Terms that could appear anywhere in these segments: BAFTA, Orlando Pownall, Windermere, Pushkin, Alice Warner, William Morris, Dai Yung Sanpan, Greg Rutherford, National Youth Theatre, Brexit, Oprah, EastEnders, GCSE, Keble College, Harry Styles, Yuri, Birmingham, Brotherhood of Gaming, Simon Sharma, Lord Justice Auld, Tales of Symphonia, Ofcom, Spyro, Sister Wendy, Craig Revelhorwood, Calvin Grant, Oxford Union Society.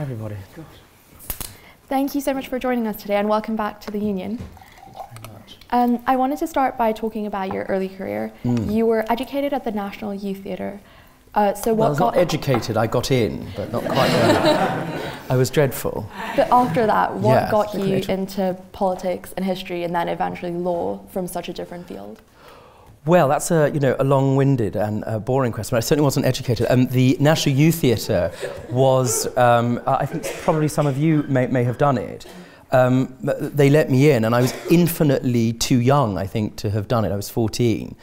Hi everybody. Good. Thank you so much for joining us today and welcome back to the Union. Thank you very much. I wanted to start by talking about your early career. You were educated at the National Youth Theatre. So what got educated, I got in, but not quite. I was dreadful. But after that, what got you into politics and history, and then eventually law from such a different field? Well, that's a a long-winded and boring question. But I certainly wasn't educated. The National Youth Theatre was, I think probably some of you may have done it. They let me in, and I was infinitely too young, I think, to have done it. I was 14.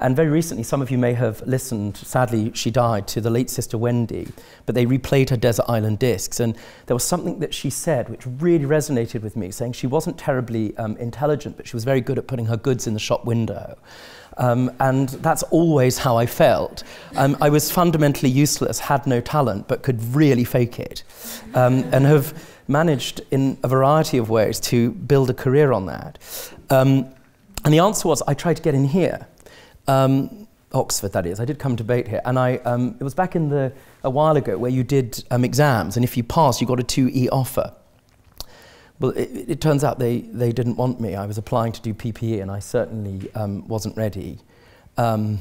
And very recently, some of you may have listened, sadly she died, to the late Sister Wendy, but they replayed her Desert Island Discs, and there was something that she said which really resonated with me, saying she wasn't terribly intelligent, but she was very good at putting her goods in the shop window. And that's always how I felt. I was fundamentally useless, had no talent, but could really fake it, and have managed in a variety of ways to build a career on that. And the answer was, I tried to get in here. Oxford, that is. I did come to debate here, and I, it was back in the, a while ago, where you did exams, and if you passed, you got a 2E offer. Well, it turns out they didn't want me. I was applying to do PPE, and I certainly wasn't ready. In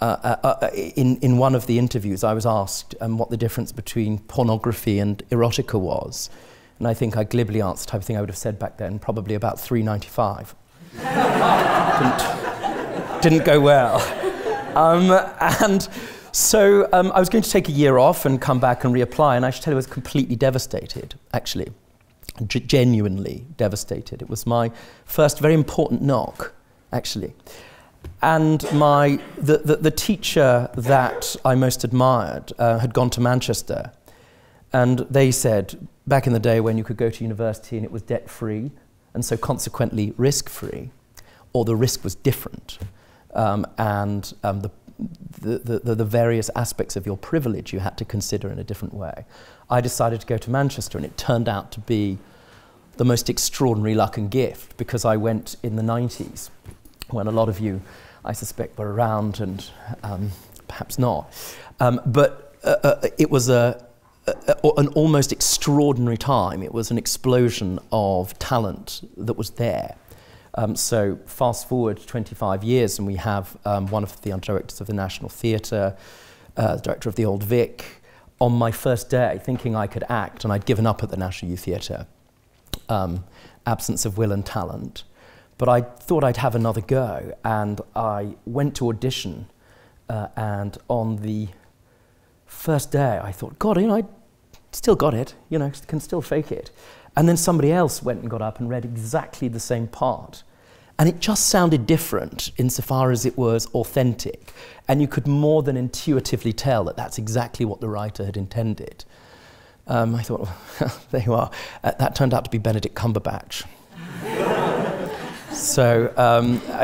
one of the interviews, I was asked what the difference between pornography and erotica was, and I think I glibly answered the type of thing I would have said back then, probably about $3.95. Didn't go well. And so I was going to take a year off and come back and reapply, and I should tell you I was completely devastated, actually. Genuinely devastated. It was my first very important knock, actually. And my, the teacher that I most admired had gone to Manchester, and they said, back in the day when you could go to university and it was debt-free, and so consequently risk-free, or the risk was different. And the various aspects of your privilege you had to consider in a different way. I decided to go to Manchester, and it turned out to be the most extraordinary luck and gift, because I went in the 90s, when a lot of you, I suspect, were around and perhaps not. But it was an almost extraordinary time. It was an explosion of talent that was there. So fast forward 25 years, and we have one of the directors of the National Theatre, the director of the Old Vic, on my first day, thinking I could act, and I'd given up at the National Youth Theatre, absence of will and talent. But I thought I'd have another go, and I went to audition, and on the first day I thought, God, I still got it, can still fake it. And then somebody else went and got up and read exactly the same part. And it just sounded different insofar as it was authentic. And you could more than intuitively tell that that's exactly what the writer had intended. I thought, well, there you are. That turned out to be Benedict Cumberbatch. So,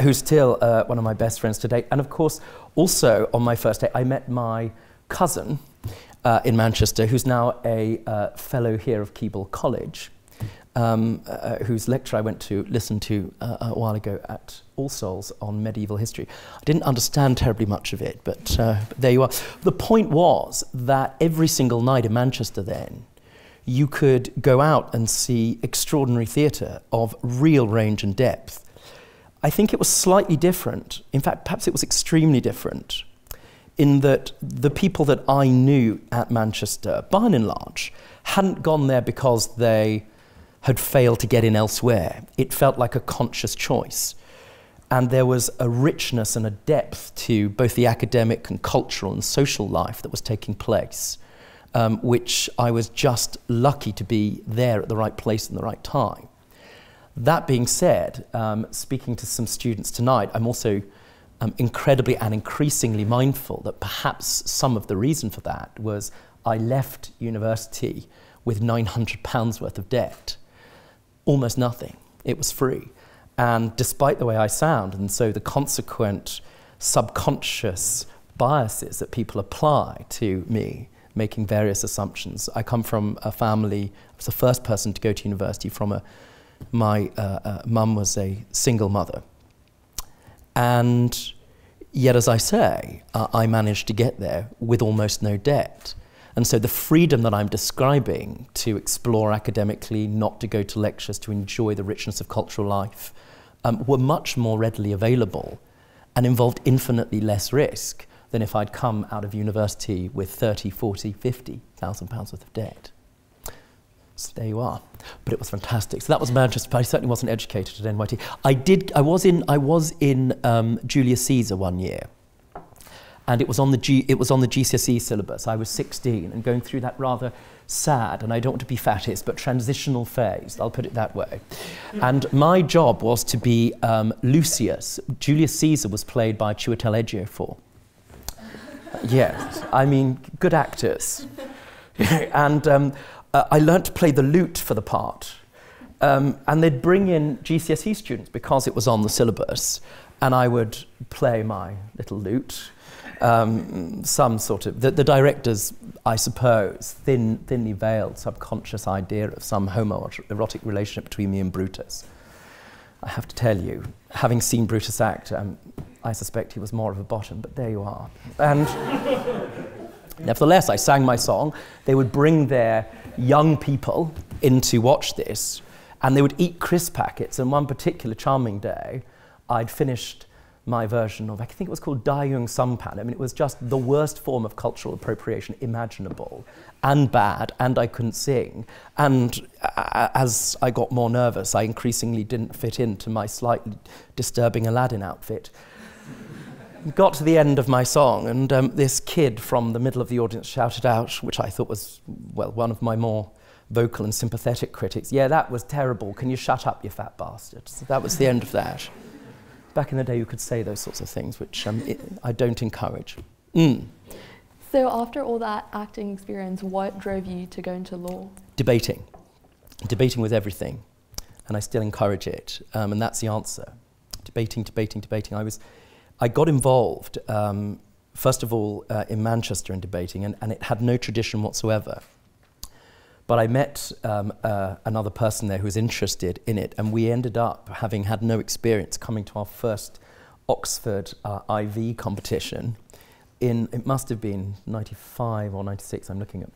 who's still one of my best friends today. And of course, also on my first day, I met my cousin in Manchester, who's now a fellow here of Keble College. Whose lecture I went to listen to a while ago at All Souls on medieval history. I didn't understand terribly much of it, but there you are. The point was that every single night in Manchester then, you could go out and see extraordinary theatre of real range and depth. I think it was slightly different. In fact, perhaps it was extremely different in that the people that I knew at Manchester, by and large, hadn't gone there because they had failed to get in elsewhere. It felt like a conscious choice. And there was a richness and a depth to both the academic and cultural and social life that was taking place, which I was just lucky to be there at the right place and the right time. That being said, speaking to some students tonight, I'm also incredibly and increasingly mindful that perhaps some of the reason for that was I left university with £900 worth of debt. Almost nothing. It was free. And despite the way I sound, and so the consequent subconscious biases that people apply to me, making various assumptions. I come from a family, I was the first person to go to university from a, my mum was a single mother. And yet, as I say, I managed to get there with almost no debt. And so the freedom that I'm describing to explore academically, not to go to lectures, to enjoy the richness of cultural life, were much more readily available and involved infinitely less risk than if I'd come out of university with 30, 40, 50,000 pounds worth of debt. So there you are. But it was fantastic. So that was Manchester, but I certainly wasn't educated at NYT. I was in Julius Caesar one year. And it was on the GCSE syllabus. I was 16 and going through that rather sad, and I don't want to be fattest, but transitional phase, I'll put it that way. And my job was to be Lucius. Julius Caesar was played by Chiwetel Ejiofor. Yes, I mean, good actors. And I learnt to play the lute for the part. And they'd bring in GCSE students because it was on the syllabus, and I would play my little lute. Some sort of, the director's, I suppose, thinly veiled subconscious idea of some homoerotic relationship between me and Brutus. I have to tell you, having seen Brutus act, I suspect he was more of a bottom, but there you are. And nevertheless, I sang my song. They would bring their young people in to watch this, and they would eat crisp packets. And one particular charming day, I'd finished my version of, I think it was called Dai Yung Sanpan. I mean, it was just the worst form of cultural appropriation imaginable, and bad, and I couldn't sing. And as I got more nervous, I increasingly didn't fit into my slightly disturbing Aladdin outfit. Got to the end of my song, and this kid from the middle of the audience shouted out, which I thought was, well, one of my more vocal and sympathetic critics, "Yeah, that was terrible. Can you shut up, you fat bastard?" So that was the end of that. Back in the day, you could say those sorts of things, which I don't encourage. Mm. So after all that acting experience, what drove you to go into law? Debating. Debating was everything, and I still encourage it, and that's the answer. Debating, debating, debating. I got involved, first of all, in Manchester in debating, and it had no tradition whatsoever. But I met another person there who was interested in it, and we ended up, having had no experience, coming to our first Oxford IV competition in, it must have been 95 or 96, I'm looking at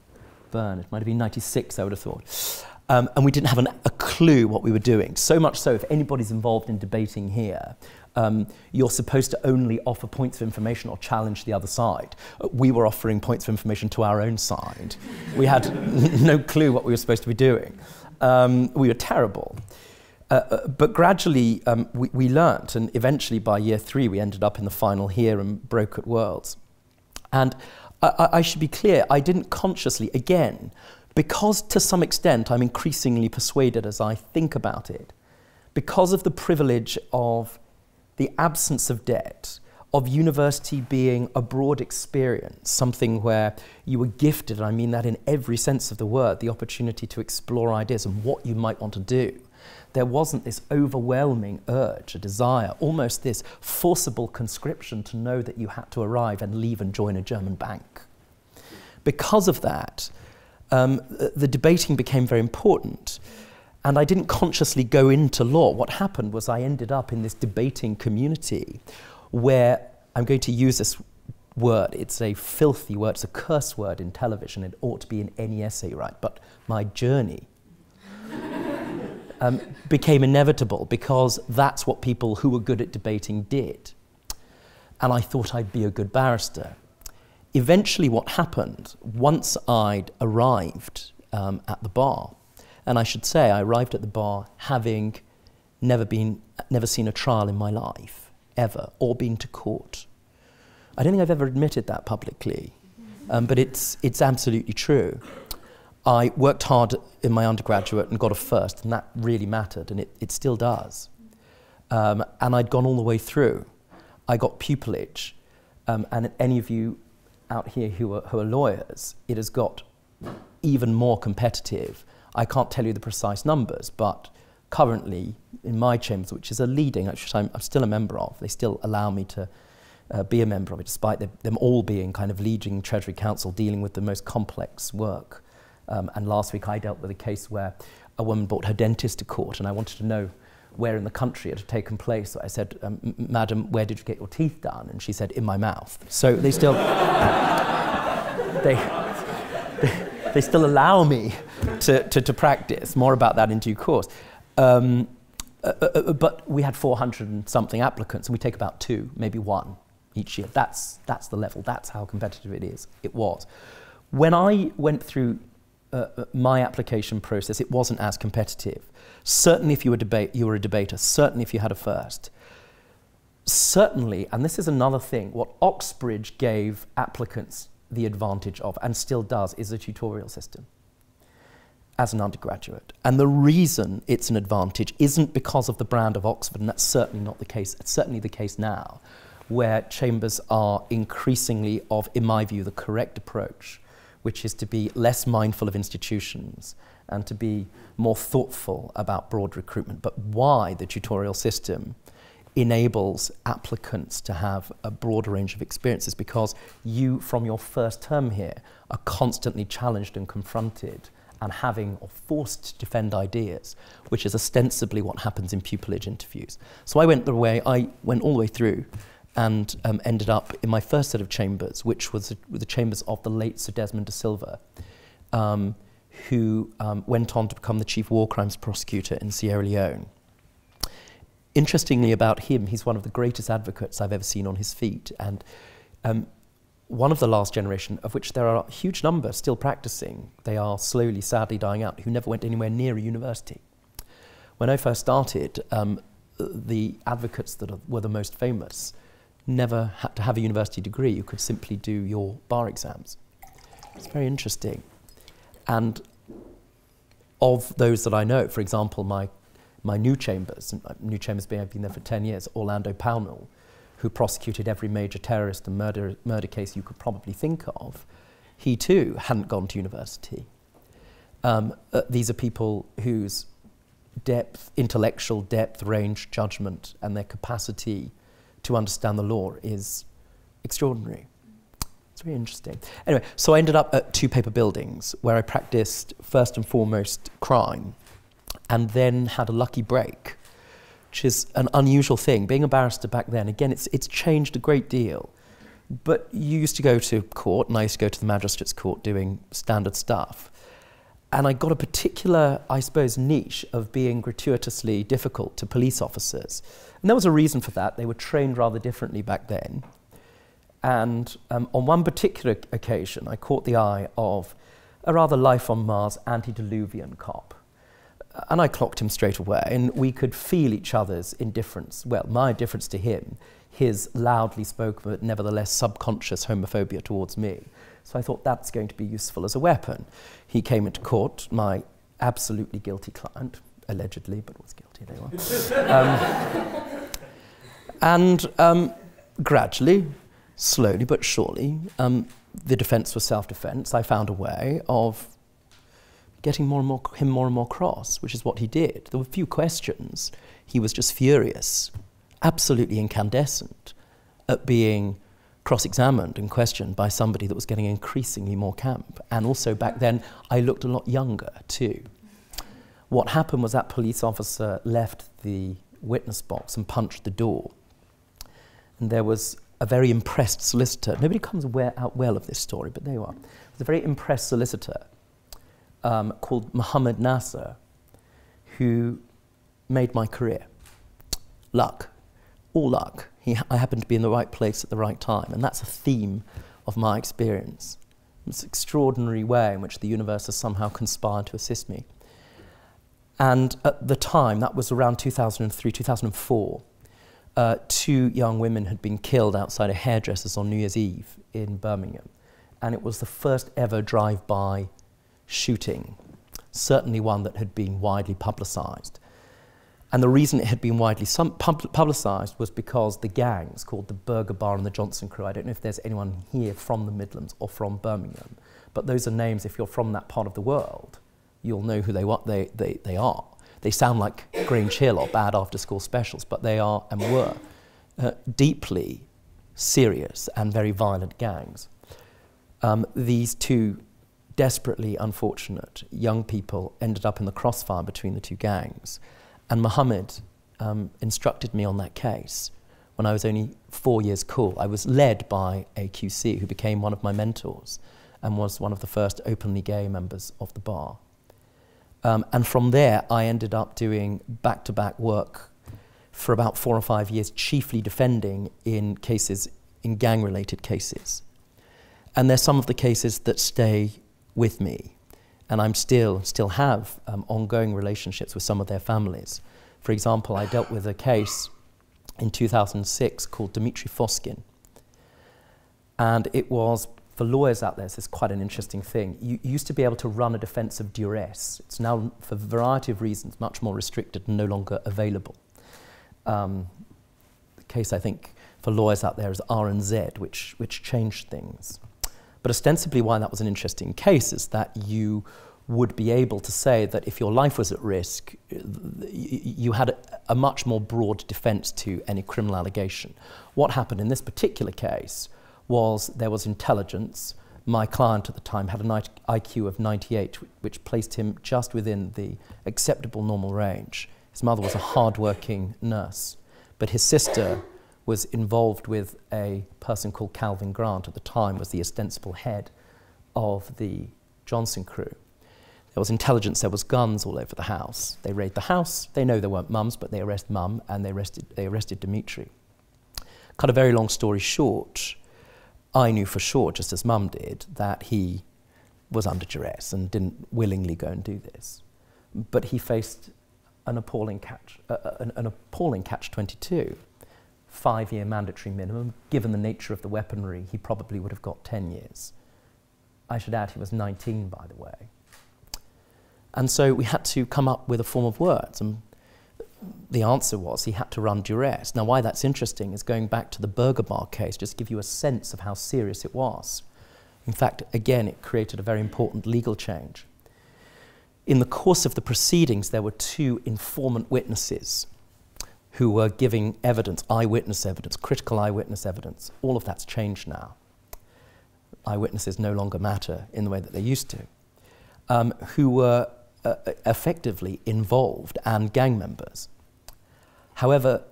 Vern, it might have been 96, I would have thought. And we didn't have a clue what we were doing, so much so if anybody's involved in debating here, you're supposed to only offer points of information or challenge the other side. We were offering points of information to our own side. We had no clue what we were supposed to be doing. We were terrible. But gradually we learnt, and eventually by year three we ended up in the final here and broke at Worlds. And I should be clear, I didn't consciously, again, because to some extent I'm increasingly persuaded as I think about it, because of the privilege of the absence of debt, of university being a broad experience, something where you were gifted, and I mean that in every sense of the word, the opportunity to explore ideas and what you might want to do. There wasn't this overwhelming urge, a desire, almost this forcible conscription to know that you had to arrive and leave and join a German bank. Because of that, the debating became very important. And I didn't consciously go into law. What happened was I ended up in this debating community where, I'm going to use this word, it's a filthy word, it's a curse word in television, it ought to be in any essay, right? But my journey became inevitable because that's what people who were good at debating did. And I thought I'd be a good barrister. Eventually what happened, once I'd arrived at the bar, and I should say, I arrived at the bar having never seen a trial in my life, ever, or been to court. I don't think I've ever admitted that publicly, but it's absolutely true. I worked hard in my undergraduate and got a first, and that really mattered, and it still does. And I'd gone all the way through. I got pupillage, and any of you out here who are lawyers, it has got even more competitive. I can't tell you the precise numbers, but currently in my chambers, which is a leading, which I'm still a member of, they still allow me to be a member of it, despite them all being kind of leading Treasury Counsel, dealing with the most complex work. And last week I dealt with a case where a woman brought her dentist to court, and I wanted to know where in the country it had taken place. So I said, "Madam, where did you get your teeth done?" And she said, "In my mouth." So they still... they still allow me to practice. More about that in due course. But we had 400 and something applicants, and we take about two, maybe one each year. That's the level. That's how competitive it is. It was. When I went through my application process, it wasn't as competitive. Certainly if you were, a debater, certainly if you had a first. Certainly, and this is another thing, what Oxbridge gave applicants the advantage of, and still does, is a tutorial system as an undergraduate. And the reason it's an advantage isn't because of the brand of Oxford, and that's certainly not the case. It's certainly the case now, where chambers are increasingly of, in my view, the correct approach, which is to be less mindful of institutions and to be more thoughtful about broad recruitment. But why the tutorial system enables applicants to have a broader range of experiences, because you, from your first term here, are constantly challenged and confronted and having or forced to defend ideas, which is ostensibly what happens in pupillage interviews. So I went all the way through and ended up in my first set of chambers, which was the chambers of the late Sir Desmond de Silva, who went on to become the chief war crimes prosecutor in Sierra Leone. Interestingly about him, he's one of the greatest advocates I've ever seen on his feet, and one of the last generation, of which there are a huge number still practicing. They are slowly, sadly dying out, who never went anywhere near a university. When I first started, the advocates that were the most famous never had to have a university degree. You could simply do your bar exams. It's very interesting. And of those that I know, for example, my new chambers, being I've been there for 10 years, Orlando Pownall, who prosecuted every major terrorist and murder case you could probably think of, he too hadn't gone to university. These are people whose depth, intellectual depth, range, judgment, and their capacity to understand the law is extraordinary. It's very interesting. Anyway, so I ended up at two paper buildings where I practiced first and foremost crime, and then had a lucky break, which is an unusual thing. Being a barrister back then, again, it's changed a great deal. But you used to go to court, and I used to go to the magistrate's court doing standard stuff. And I got a particular, I suppose, niche of being gratuitously difficult to police officers. And there was a reason for that. They were trained rather differently back then. And on one particular occasion, I caught the eye of a rather life on Mars antediluvian cop. And I clocked him straight away, and we could feel each other's indifference. Well, my indifference to him, his loudly spoken but nevertheless subconscious homophobia towards me. So I thought, that's going to be useful as a weapon. He came into court, my absolutely guilty client, allegedly, but was guilty, they were. Gradually, slowly but surely, the defence was self-defence. I found a way of getting more and more cross, which is what he did. There were few questions. He was just furious, absolutely incandescent at being cross-examined and questioned by somebody that was getting increasingly more camp. And also back then, I looked a lot younger too. What happened was that police officer left the witness box and punched the door. And there was a very impressed solicitor. Nobody comes out well of this story, but there you are. There was a very impressed solicitor called Mohammed Nasser, who made my career. Luck. All luck. I happened to be in the right place at the right time, and that's a theme of my experience. It's an extraordinary way in which the universe has somehow conspired to assist me. And at the time, that was around 2003, 2004, two young women had been killed outside a hairdresser's on New Year's Eve in Birmingham, and it was the first ever drive-by shooting, certainly one that had been widely publicised. And the reason it had been widely publicised was because the gangs called the Burger Bar and the Johnson Crew, I don't know if there's anyone here from the Midlands or from Birmingham, but those are names, if you're from that part of the world, you'll know who they are. They sound like Grange Hill or bad after-school specials, but they are and were deeply serious and very violent gangs. These two desperately unfortunate young people ended up in the crossfire between the two gangs. And Mohammed instructed me on that case when I was only 4 years cool. I was led by a QC who became one of my mentors and was one of the first openly gay members of the bar. And from there, I ended up doing back-to-back work for about 4 or 5 years, chiefly defending in cases, in gang-related cases. And they're some of the cases that stay with me. And I'm still have ongoing relationships with some of their families. For example, I dealt with a case in 2006 called Dmitri Foskin. And it was, for lawyers out there, this is quite an interesting thing. You used to be able to run a defense of duress. It's now, for a variety of reasons, much more restricted and no longer available. The case, I think, for lawyers out there is R and Z, which changed things. But ostensibly why that was an interesting case is that you would be able to say that if your life was at risk, you had a much more broad defense to any criminal allegation. What happened in this particular case was there was intelligence. My client at the time had an IQ of 98, which placed him just within the acceptable normal range. His mother was a hard-working nurse, but his sister was involved with a person called Calvin Grant, at the time was the ostensible head of the Johnson Crew. There was intelligence, there was guns all over the house. They raid the house, they know there weren't mums, but they arrest mum, and they arrested Dimitri. Cut a very long story short, I knew for sure, just as mum did, that he was under duress and didn't willingly go and do this. But he faced an appalling catch-22. 5-year mandatory minimum. Given the nature of the weaponry, he probably would have got 10 years. I should add he was 19, by the way. And so we had to come up with a form of words, and the answer was he had to run duress. Now why that's interesting is going back to the Burger Bar case, just to give you a sense of how serious it was. In fact, again, it created a very important legal change. In the course of the proceedings, there were 2 informant witnesses who were giving evidence, critical eyewitness evidence. All of that's changed now. Eyewitnesses no longer matter in the way that they used to. Who were effectively involved and gang members. However,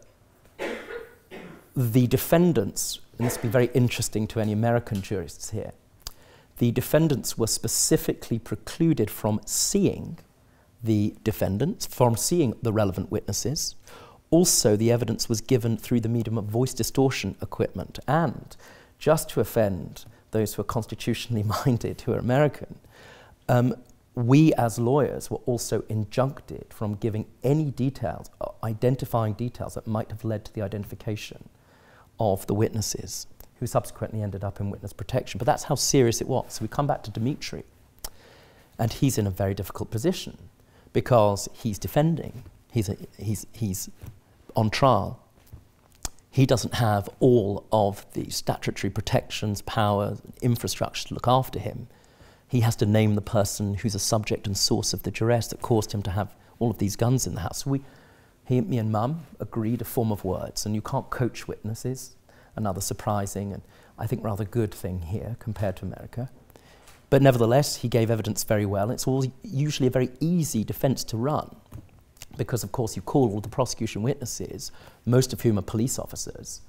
the defendants, and this will be very interesting to any American jurists here, the defendants were specifically precluded from seeing the defendants, from seeing the relevant witnesses. Also, the evidence was given through the medium of voice distortion equipment, and just to offend those who are constitutionally minded, who are American, we as lawyers were also injuncted from giving any details, identifying details that might have led to the identification of the witnesses, who subsequently ended up in witness protection. But that's how serious it was. So we come back to Dimitri, and he's in a very difficult position because he's defending, he's on trial. He doesn't have all of the statutory protections, power, infrastructure to look after him. He has to name the person who's a subject and source of the duress that caused him to have all of these guns in the house. So me and mum agreed a form of words, and you can't coach witnesses, another surprising and I think rather good thing here compared to America. But nevertheless, he gave evidence very well. It's all usually a very easy defense to run because, of course, you call all the prosecution witnesses, most of whom are police officers,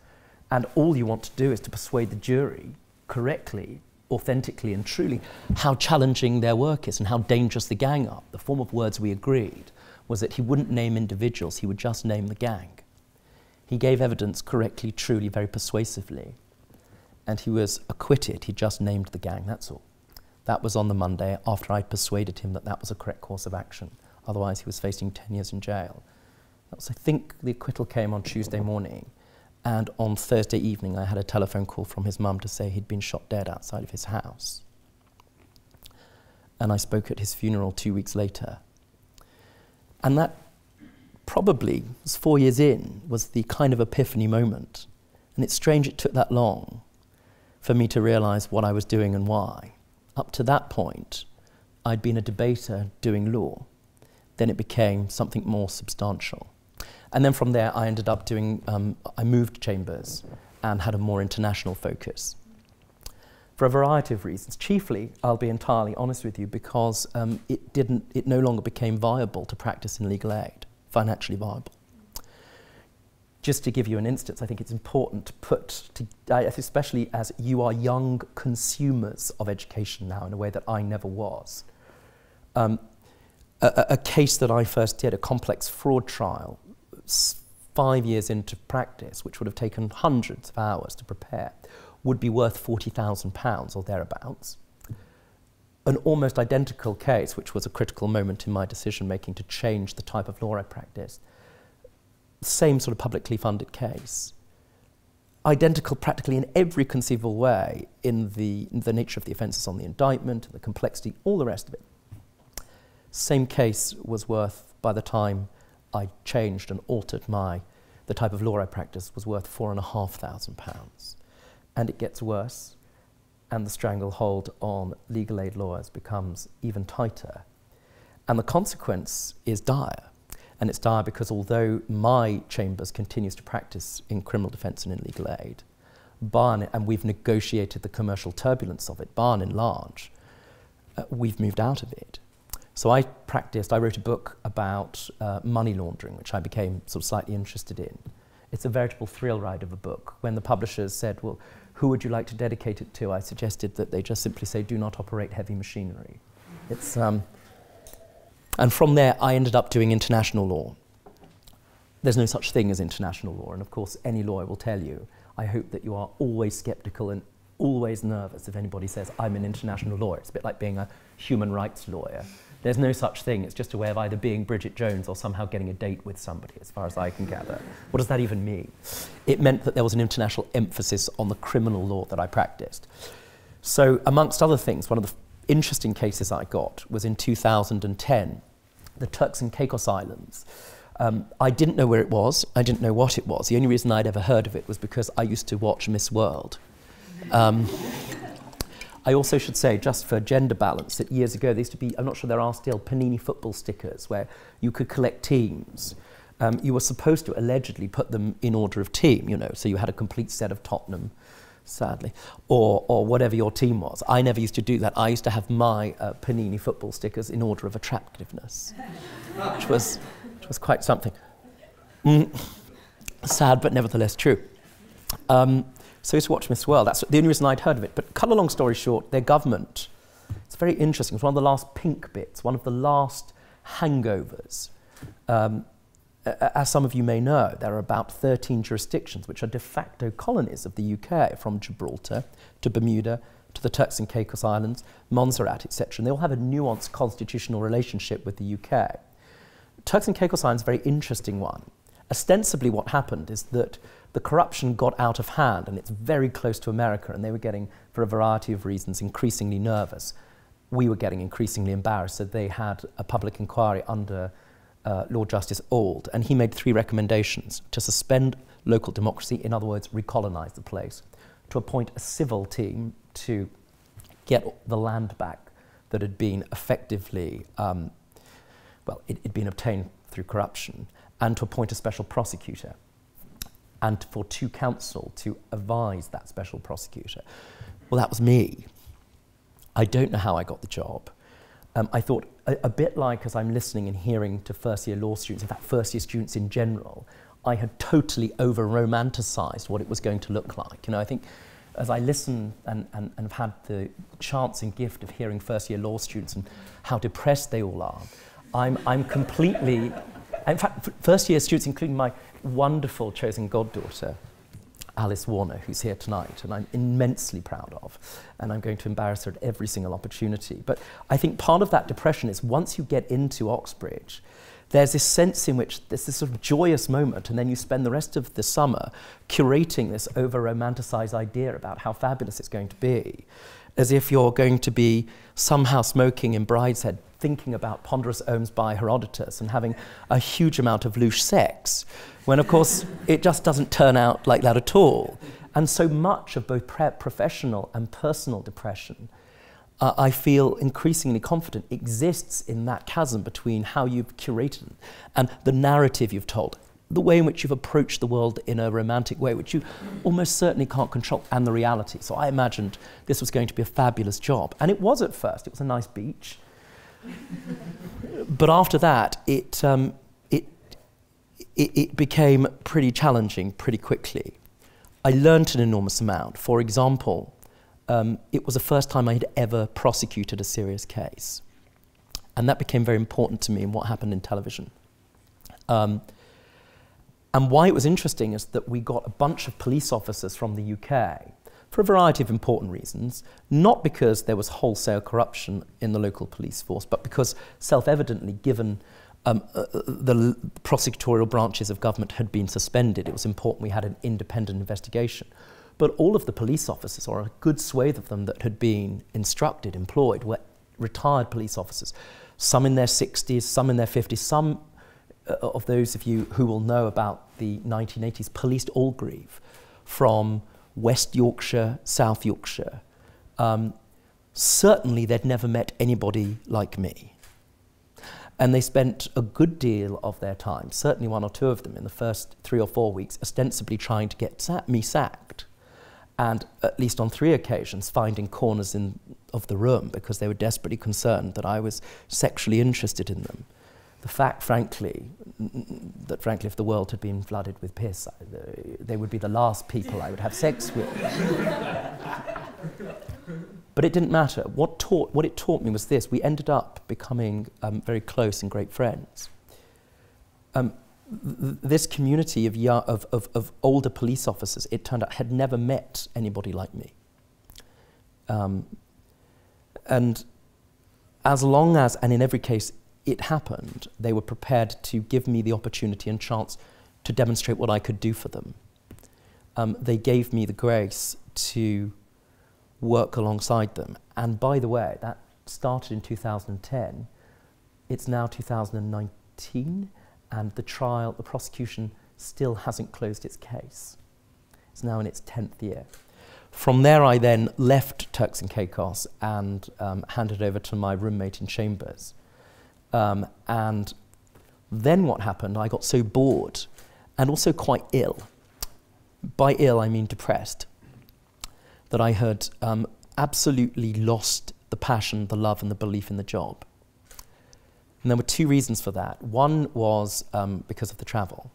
and all you want to do is to persuade the jury correctly, authentically and truly, how challenging their work is and how dangerous the gang are. The form of words we agreed was that he wouldn't name individuals, he would just name the gang. He gave evidence correctly, truly, very persuasively, and he was acquitted. He just named the gang, that's all. That was on the Monday after I persuaded him that that was a correct course of action. Otherwise, he was facing 10 years in jail. That was, I think the acquittal came on Tuesday morning. And on Thursday evening, I had a telephone call from his mum to say he'd been shot dead outside of his house. And I spoke at his funeral 2 weeks later. And that probably, was 4 years in, was the kind of epiphany moment. And it's strange it took that long for me to realise what I was doing and why. Up to that point, I'd been a debater doing law. Then it became something more substantial. And then from there, I ended up doing, I moved chambers and had a more international focus. For a variety of reasons, chiefly, I'll be entirely honest with you, because it no longer became viable to practice in legal aid, financially viable. Just to give you an instance, I think it's important to put, especially as you are young consumers of education now in a way that I never was. A case that I first did, a complex fraud trial, 5 years into practice, which would have taken hundreds of hours to prepare, would be worth £40,000 or thereabouts. An almost identical case, which was a critical moment in my decision making to change the type of law I practiced, same sort of publicly funded case, identical practically in every conceivable way in the nature of the offences on the indictment, the complexity, all the rest of it. Same case was worth, by the time I changed and altered the type of law I practiced, was worth £4,500. And it gets worse, and the stranglehold on legal aid lawyers becomes even tighter. And the consequence is dire. And it's dire because although my chambers continues to practice in criminal defence and in legal aid, and we've negotiated the commercial turbulence of it, bar and large, we've moved out of it. So I wrote a book about money laundering, which I became sort of slightly interested in. It's a veritable thrill ride of a book. When the publishers said, well, who would you like to dedicate it to? I suggested that they just simply say, do not operate heavy machinery. It's... And from there, I ended up doing international law. There's no such thing as international law, and of course, any lawyer will tell you, I hope that you are always sceptical and always nervous if anybody says, I'm an international lawyer. It's a bit like being a human rights lawyer. There's no such thing. It's just a way of either being Bridget Jones or somehow getting a date with somebody, as far as I can gather. What does that even mean? It meant that there was an international emphasis on the criminal law that I practiced. So, amongst other things, one of the interesting cases I got was in 2010, the Turks and Caicos Islands. I didn't know where it was, I didn't know what it was. The only reason I'd ever heard of it was because I used to watch Miss World. I also should say, just for gender balance, that years ago there used to be, I'm not sure there are still, Panini football stickers where you could collect teams. You were supposed to allegedly put them in order of team, you know, so you had a complete set of Tottenham, sadly, or whatever your team was. I never used to do that. I used to have my Panini football stickers in order of attractiveness, which was quite something. Sad, but nevertheless true. So I used to watch Miss World. That's the only reason I'd heard of it. But cut a long story short, their government, it's very interesting, it's one of the last pink bits, one of the last hangovers. As some of you may know, there are about 13 jurisdictions which are de facto colonies of the UK, from Gibraltar to Bermuda to the Turks and Caicos Islands, Montserrat, etc. And they all have a nuanced constitutional relationship with the UK. Turks and Caicos Islands is a very interesting one. Ostensibly what happened is that the corruption got out of hand and it's very close to America, and they were getting, for a variety of reasons, increasingly nervous. We were getting increasingly embarrassed, so they had a public inquiry under Lord Justice Auld, and he made 3 recommendations: to suspend local democracy, in other words, recolonise the place; to appoint a civil team to get the land back that had been effectively, well, it had been obtained through corruption; and to appoint a special prosecutor, and for 2 counsel to advise that special prosecutor. Well, that was me. I don't know how I got the job. I thought, a bit like as I'm listening and hearing to first-year law students, in fact, first-year students in general, I had totally over-romanticised what it was going to look like. You know, I think as I listen and have had the chance and gift of hearing first-year law students and how depressed they all are, I'm completely... In fact, first-year students, including my wonderful chosen goddaughter, Alice Warner, who's here tonight, and I'm immensely proud of, and I'm going to embarrass her at every single opportunity. But I think part of that depression is once you get into Oxbridge, there's this sense in which there's this sort of joyous moment, and then you spend the rest of the summer curating this over-romanticised idea about how fabulous it's going to be, as if you're going to be somehow smoking in Brideshead, thinking about ponderous omes by Herodotus and having a huge amount of louche sex, when of course it just doesn't turn out like that at all. And so much of both professional and personal depression, I feel increasingly confident, exists in that chasm between how you've curated and the narrative you've told, the way in which you've approached the world in a romantic way, which you almost certainly can't control, and the reality. So I imagined this was going to be a fabulous job. And it was at first. It was a nice beach. But after that, it it became pretty challenging pretty quickly. I learned an enormous amount. For example, it was the first time I had ever prosecuted a serious case. And that became very important to me in what happened in television. And why it was interesting is that we got a bunch of police officers from the UK for a variety of important reasons, not because there was wholesale corruption in the local police force, but because self-evidently, given the prosecutorial branches of government had been suspended, it was important we had an independent investigation. But all of the police officers, or a good swathe of them that had been instructed, employed, were retired police officers, some in their 60s, some in their 50s, some of those of you who will know about the 1980s policed Orgreave from West Yorkshire, South Yorkshire. Certainly they'd never met anybody like me. And they spent a good deal of their time, certainly one or two of them in the first 3 or 4 weeks, ostensibly trying to get me sacked. And at least on 3 occasions finding corners of the room because they were desperately concerned that I was sexually interested in them. The fact, frankly, that if the world had been flooded with piss, they would be the last people I would have sex with. But it didn't matter. What it taught me was this. We ended up becoming very close and great friends. This community of older police officers, it turned out, had never met anybody like me. And as long as, and in every case, it happened, they were prepared to give me the opportunity and chance to demonstrate what I could do for them. They gave me the grace to work alongside them. And by the way, that started in 2010. It's now 2019, and the trial, the prosecution still hasn't closed its case. It's now in its 10th year. From there, I then left Turks and Caicos and handed over to my roommate in Chambers. And then what happened, I got so bored and also quite ill. By ill, I mean depressed, that I had absolutely lost the passion, the love and the belief in the job. And there were 2 reasons for that. One was because of the travel,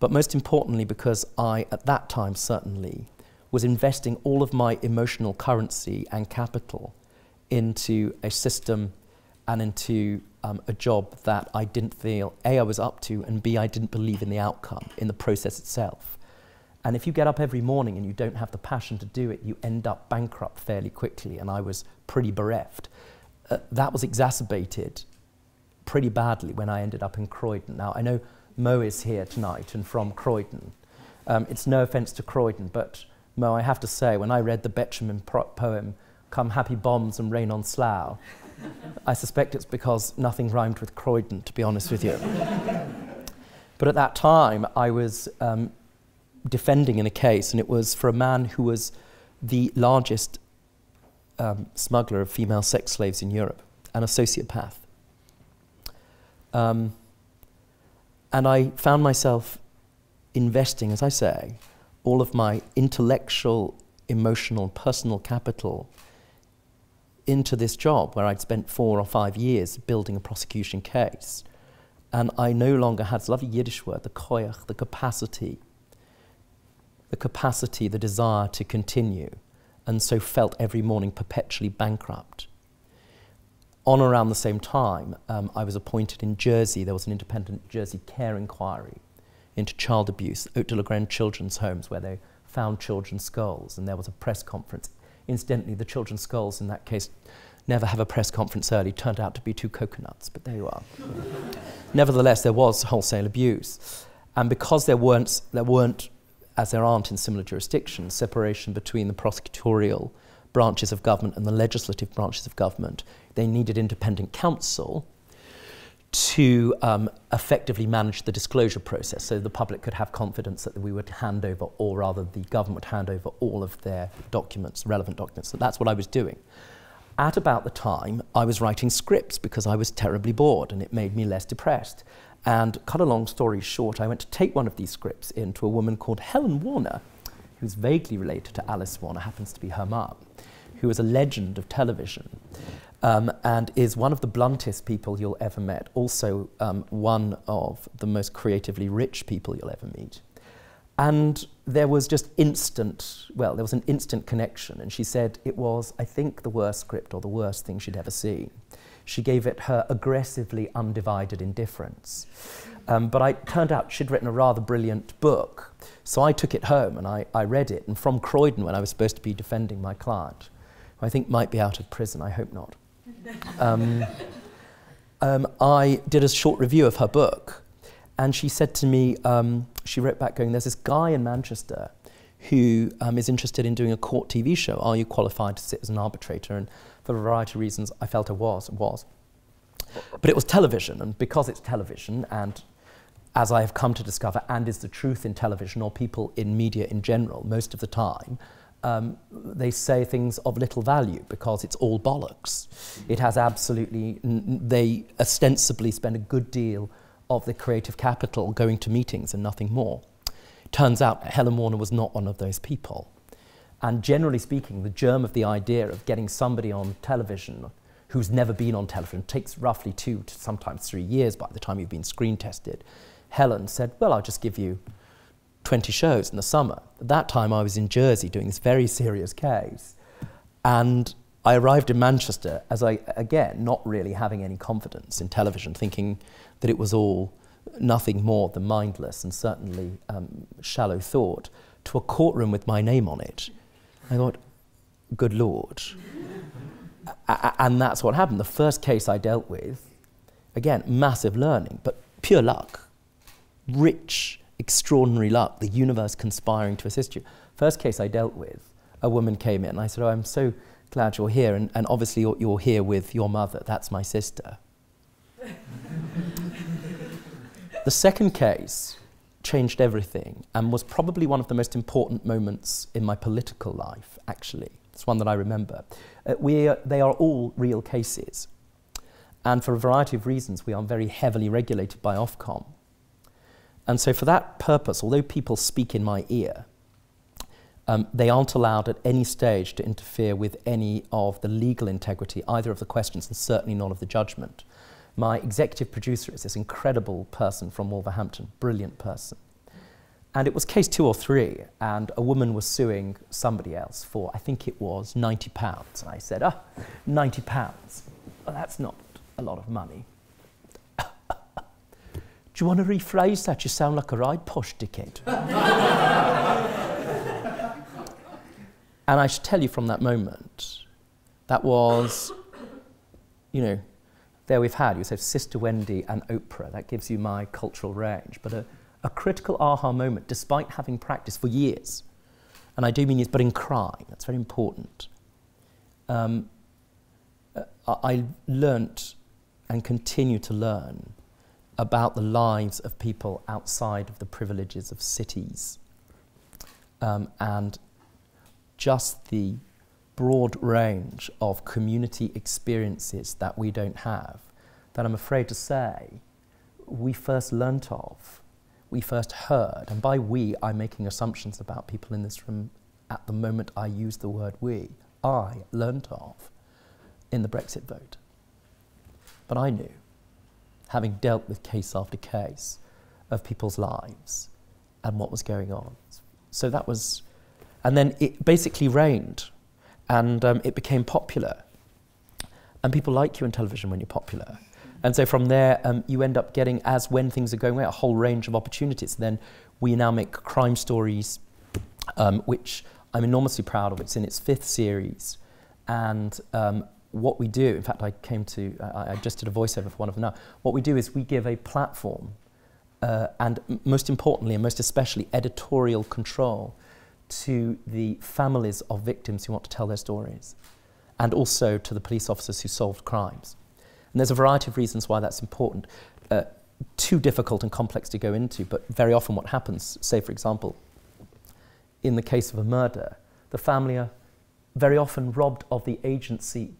but most importantly because I, at that time certainly, was investing all of my emotional currency and capital into a system and into a job that I didn't feel, A, I was up to, and B, I didn't believe in the outcome, in the process itself. And if you get up every morning and you don't have the passion to do it, you end up bankrupt fairly quickly, and I was pretty bereft. That was exacerbated pretty badly when I ended up in Croydon. Now, I know Mo is here tonight and from Croydon. It's no offence to Croydon, but Mo, I have to say, when I read the Betjeman poem, "Come happy bombs and rain on Slough," I suspect it's because nothing rhymed with Croydon, to be honest with you. But at that time, I was defending in a case, and it was for a man who was the largest smuggler of female sex slaves in Europe, and a sociopath. And I found myself investing, as I say, all of my intellectual, emotional, personal capital into this job where I'd spent 4 or 5 years building a prosecution case, and I no longer had, it's a lovely Yiddish word, the koyach, the capacity, the desire to continue, and so felt every morning perpetually bankrupt. On around the same time, I was appointed in Jersey. There was an independent Jersey care inquiry into child abuse, Haute de la Grange children's homes where they found children's skulls, and there was a press conference. Incidentally, the children's skulls in that case, never have a press conference early, turned out to be 2 coconuts, but there you are. Nevertheless, there was wholesale abuse. And because there weren't, as there aren't in similar jurisdictions, separation between the prosecutorial branches of government and the legislative branches of government, they needed independent counsel to effectively manage the disclosure process so the public could have confidence that we would hand over, or rather the government would hand over all of their documents, relevant documents. So that's what I was doing. At about the time, I was writing scripts because I was terribly bored and it made me less depressed. And cut a long story short, I went to take one of these scripts in to a woman called Helen Warner, who's vaguely related to Alice Warner, happens to be her mum, who is a legend of television. and is one of the bluntest people you'll ever met, also one of the most creatively rich people you'll ever meet. And there was just instant, well, there was an instant connection, and she said it was, I think, the worst script or the worst thing she'd ever seen. She gave it her aggressively undivided indifference. But it turned out she'd written a rather brilliant book, so I took it home and I read it, and from Croydon, when I was supposed to be defending my client, who I think might be out of prison, I hope not, I did a short review of her book, and she said to me, she wrote back going, there's this guy in Manchester who is interested in doing a court TV show. Are you qualified to sit as an arbitrator? And for a variety of reasons, I felt I was. But it was television, and because it's television, and as I have come to discover, and is the truth in television, or people in media in general, most of the time, they say things of little value because it's all bollocks. It has absolutely, they ostensibly spend a good deal of the creative capital going to meetings and nothing more. Turns out Helen Warner was not one of those people. And generally speaking, the germ of the idea of getting somebody on television who's never been on television, takes roughly 2 to sometimes 3 years by the time you've been screen tested. Helen said, well, I'll just give you 20 shows in the summer. At that time, I was in Jersey doing this very serious case. And I arrived in Manchester as I, again, not really having any confidence in television, thinking that it was all nothing more than mindless and certainly shallow thought, to a courtroom with my name on it. I thought, good Lord. And that's what happened. The first case I dealt with, again, massive learning, but pure luck. Rich, extraordinary luck, the universe conspiring to assist you. First case I dealt with, a woman came in and I said, oh, I'm so glad you're here, and obviously you're here with your mother, that's my sister. The second case changed everything and was probably one of the most important moments in my political life, actually. It's one that I remember. They are all real cases. And for a variety of reasons, we are very heavily regulated by Ofcom. And so for that purpose, although people speak in my ear, they aren't allowed at any stage to interfere with any of the legal integrity, either of the questions and certainly not of the judgment. My executive producer is this incredible person from Wolverhampton, brilliant person. And it was case 2 or 3, and a woman was suing somebody else for, I think it was, £90. And I said, ah, oh, £90. Well, that's not a lot of money. Do you want to rephrase that? You sound like a right posh dickhead. And I should tell you from that moment, that was, you know, there we've had, you said Sister Wendy and Oprah. That gives you my cultural range. But a critical aha moment, despite having practiced for years, and I do mean years, but in crying, that's very important. I learnt and continue to learn about the lives of people outside of the privileges of cities, and just the broad range of community experiences that we don't have, that I'm afraid to say, we first learnt of, we first heard, and by we, I'm making assumptions about people in this room at the moment I use the word we, I learnt of in the Brexit vote. But I knew, having dealt with case after case of people's lives and what was going on. So that was, and then it basically reigned, and it became popular. And people like you in television when you're popular. And so from there, you end up getting, as when things are going away, a whole range of opportunities. Then we now make Crime Stories, which I'm enormously proud of. It's in its 5th series. And what we do, in fact, I just did a voiceover for one of them now. What we do is we give a platform, and most importantly, and most especially, editorial control to the families of victims who want to tell their stories, and also to the police officers who solved crimes. And there's a variety of reasons why that's important. Too difficult and complex to go into, but very often what happens, say for example, in the case of a murder, the family are very often robbed of the agency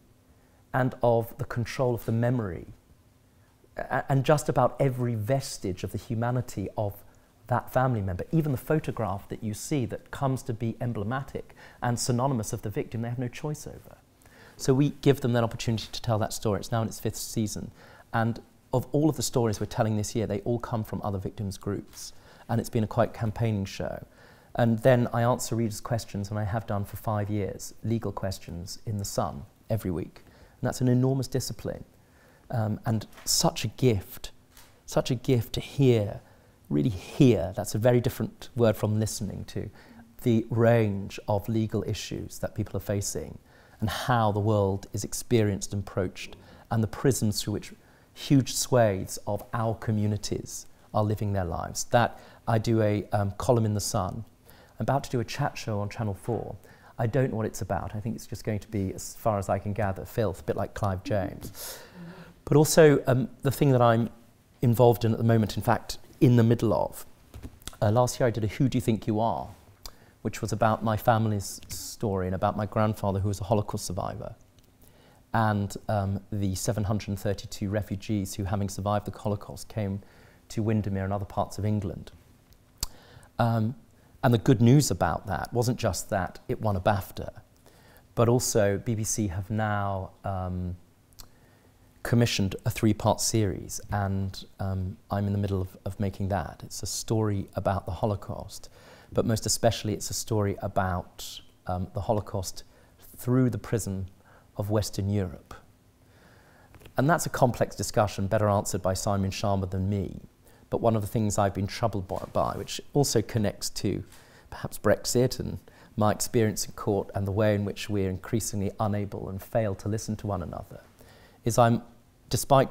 and of the control of the memory, and just about every vestige of the humanity of that family member. Even the photograph that you see that comes to be emblematic and synonymous of the victim, they have no choice over. So we give them that opportunity to tell that story. It's now in its 5th season. And of all of the stories we're telling this year, they all come from other victims' groups. And it's been a quite campaigning show. And then I answer readers' questions, and I have done for 5 years, legal questions in The Sun every week. And that's an enormous discipline. And such a gift to hear, really hear, that's a very different word from listening to, the range of legal issues that people are facing and how the world is experienced and approached and the prisms through which huge swathes of our communities are living their lives. That I do a column in The Sun. I'm about to do a chat show on Channel 4. I don't know what it's about. I think it's just going to be, as far as I can gather, filth, a bit like Clive James. But also the thing that I'm involved in at the moment, in fact, in the middle of. Last year I did a Who Do You Think You Are?, which was about my family's story and about my grandfather, who was a Holocaust survivor, and the 732 refugees who, having survived the Holocaust, came to Windermere and other parts of England. And the good news about that wasn't just that it won a BAFTA, but also BBC have now commissioned a 3-part series, and I'm in the middle of making that. It's a story about the Holocaust, but most especially it's a story about the Holocaust through the prism of Western Europe. And that's a complex discussion, better answered by Simon Sharma than me. But one of the things I've been troubled by, which also connects to perhaps Brexit and my experience in court and the way in which we're increasingly unable and fail to listen to one another, is I'm, despite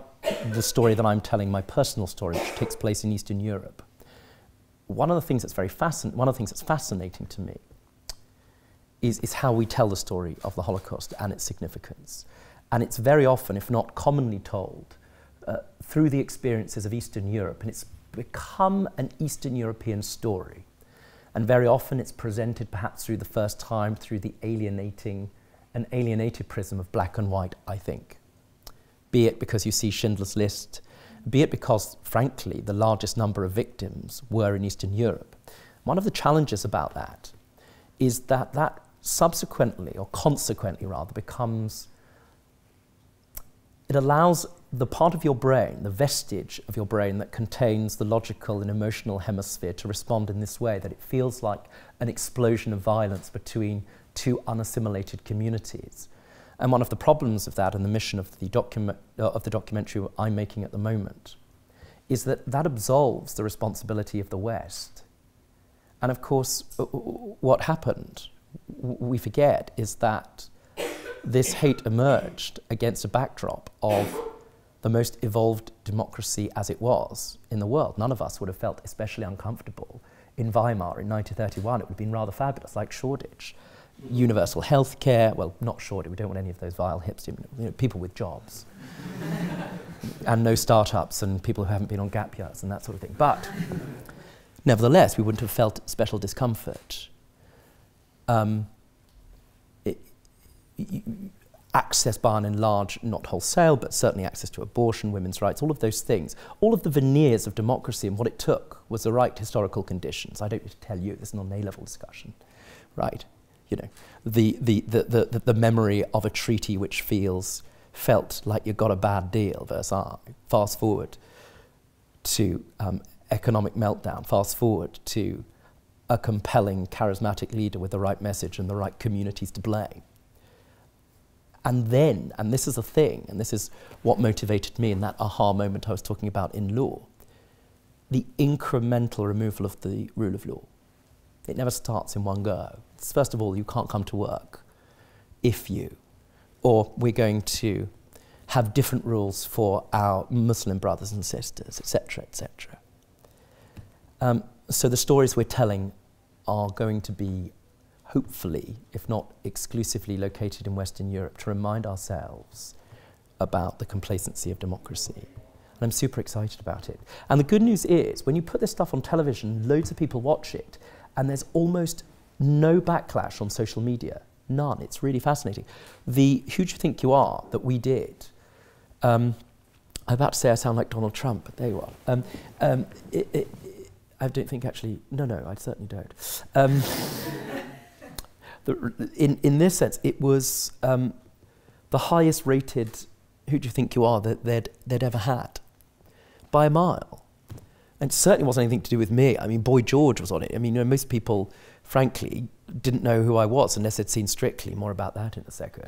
the story that I'm telling, my personal story, which takes place in Eastern Europe, one of the things that's fascinating to me is how we tell the story of the Holocaust and its significance. And it's very often, if not commonly told, through the experiences of Eastern Europe. And it's become an Eastern European story. And very often it's presented perhaps through the first time through the alienated prism of black and white, I think. Be it because you see Schindler's List, be it because, frankly, the largest number of victims were in Eastern Europe. One of the challenges about that is that that subsequently, or consequently rather, becomes, it allows the part of your brain, the vestige of your brain that contains the logical and emotional hemisphere to respond in this way, that it feels like an explosion of violence between two unassimilated communities. And one of the problems of that, and the mission of the documentary I'm making at the moment, is that that absolves the responsibility of the West. And of course, what happened, we forget, is that this hate emerged against a backdrop of the most evolved democracy as it was in the world. None of us would have felt especially uncomfortable in Weimar in 1931. It would have been rather fabulous, like Shoreditch. Universal health care, well, not short, we don't want any of those vile hips, people with jobs. And no startups and people who haven't been on gap years and that sort of thing. But nevertheless, we wouldn't have felt special discomfort. Access by and large, not wholesale, but certainly access to abortion, women's rights, all of those things. All of the veneers of democracy and what it took was the right historical conditions. I don't need to tell you, this is not an A-level discussion, right? You know, the memory of a treaty which felt like you got a bad deal, Versailles. Fast forward to economic meltdown, fast forward to a compelling, charismatic leader with the right message and the right communities to blame. And then, and this is the thing, and this is what motivated me in that aha moment I was talking about in law, the incremental removal of the rule of law. It never starts in one go. It's first of all, you can't come to work if you, or we're going to have different rules for our Muslim brothers and sisters, etc., etc. So the stories we're telling are going to be, hopefully, if not exclusively located in Western Europe, to remind ourselves about the complacency of democracy. I'm super excited about it. And the good news is, when you put this stuff on television, loads of people watch it, and there's almost no backlash on social media. None. It's really fascinating. The Who Do You Think You Are that we did, I'm about to say I sound like Donald Trump, but there you are. I don't think actually, no, I certainly don't. In this sense, it was the highest rated Who Do You Think You Are that they'd ever had, by a mile. And it certainly wasn't anything to do with me. I mean, Boy George was on it. I mean, you know, most people, frankly, didn't know who I was unless they'd seen Strictly. More about that in a second.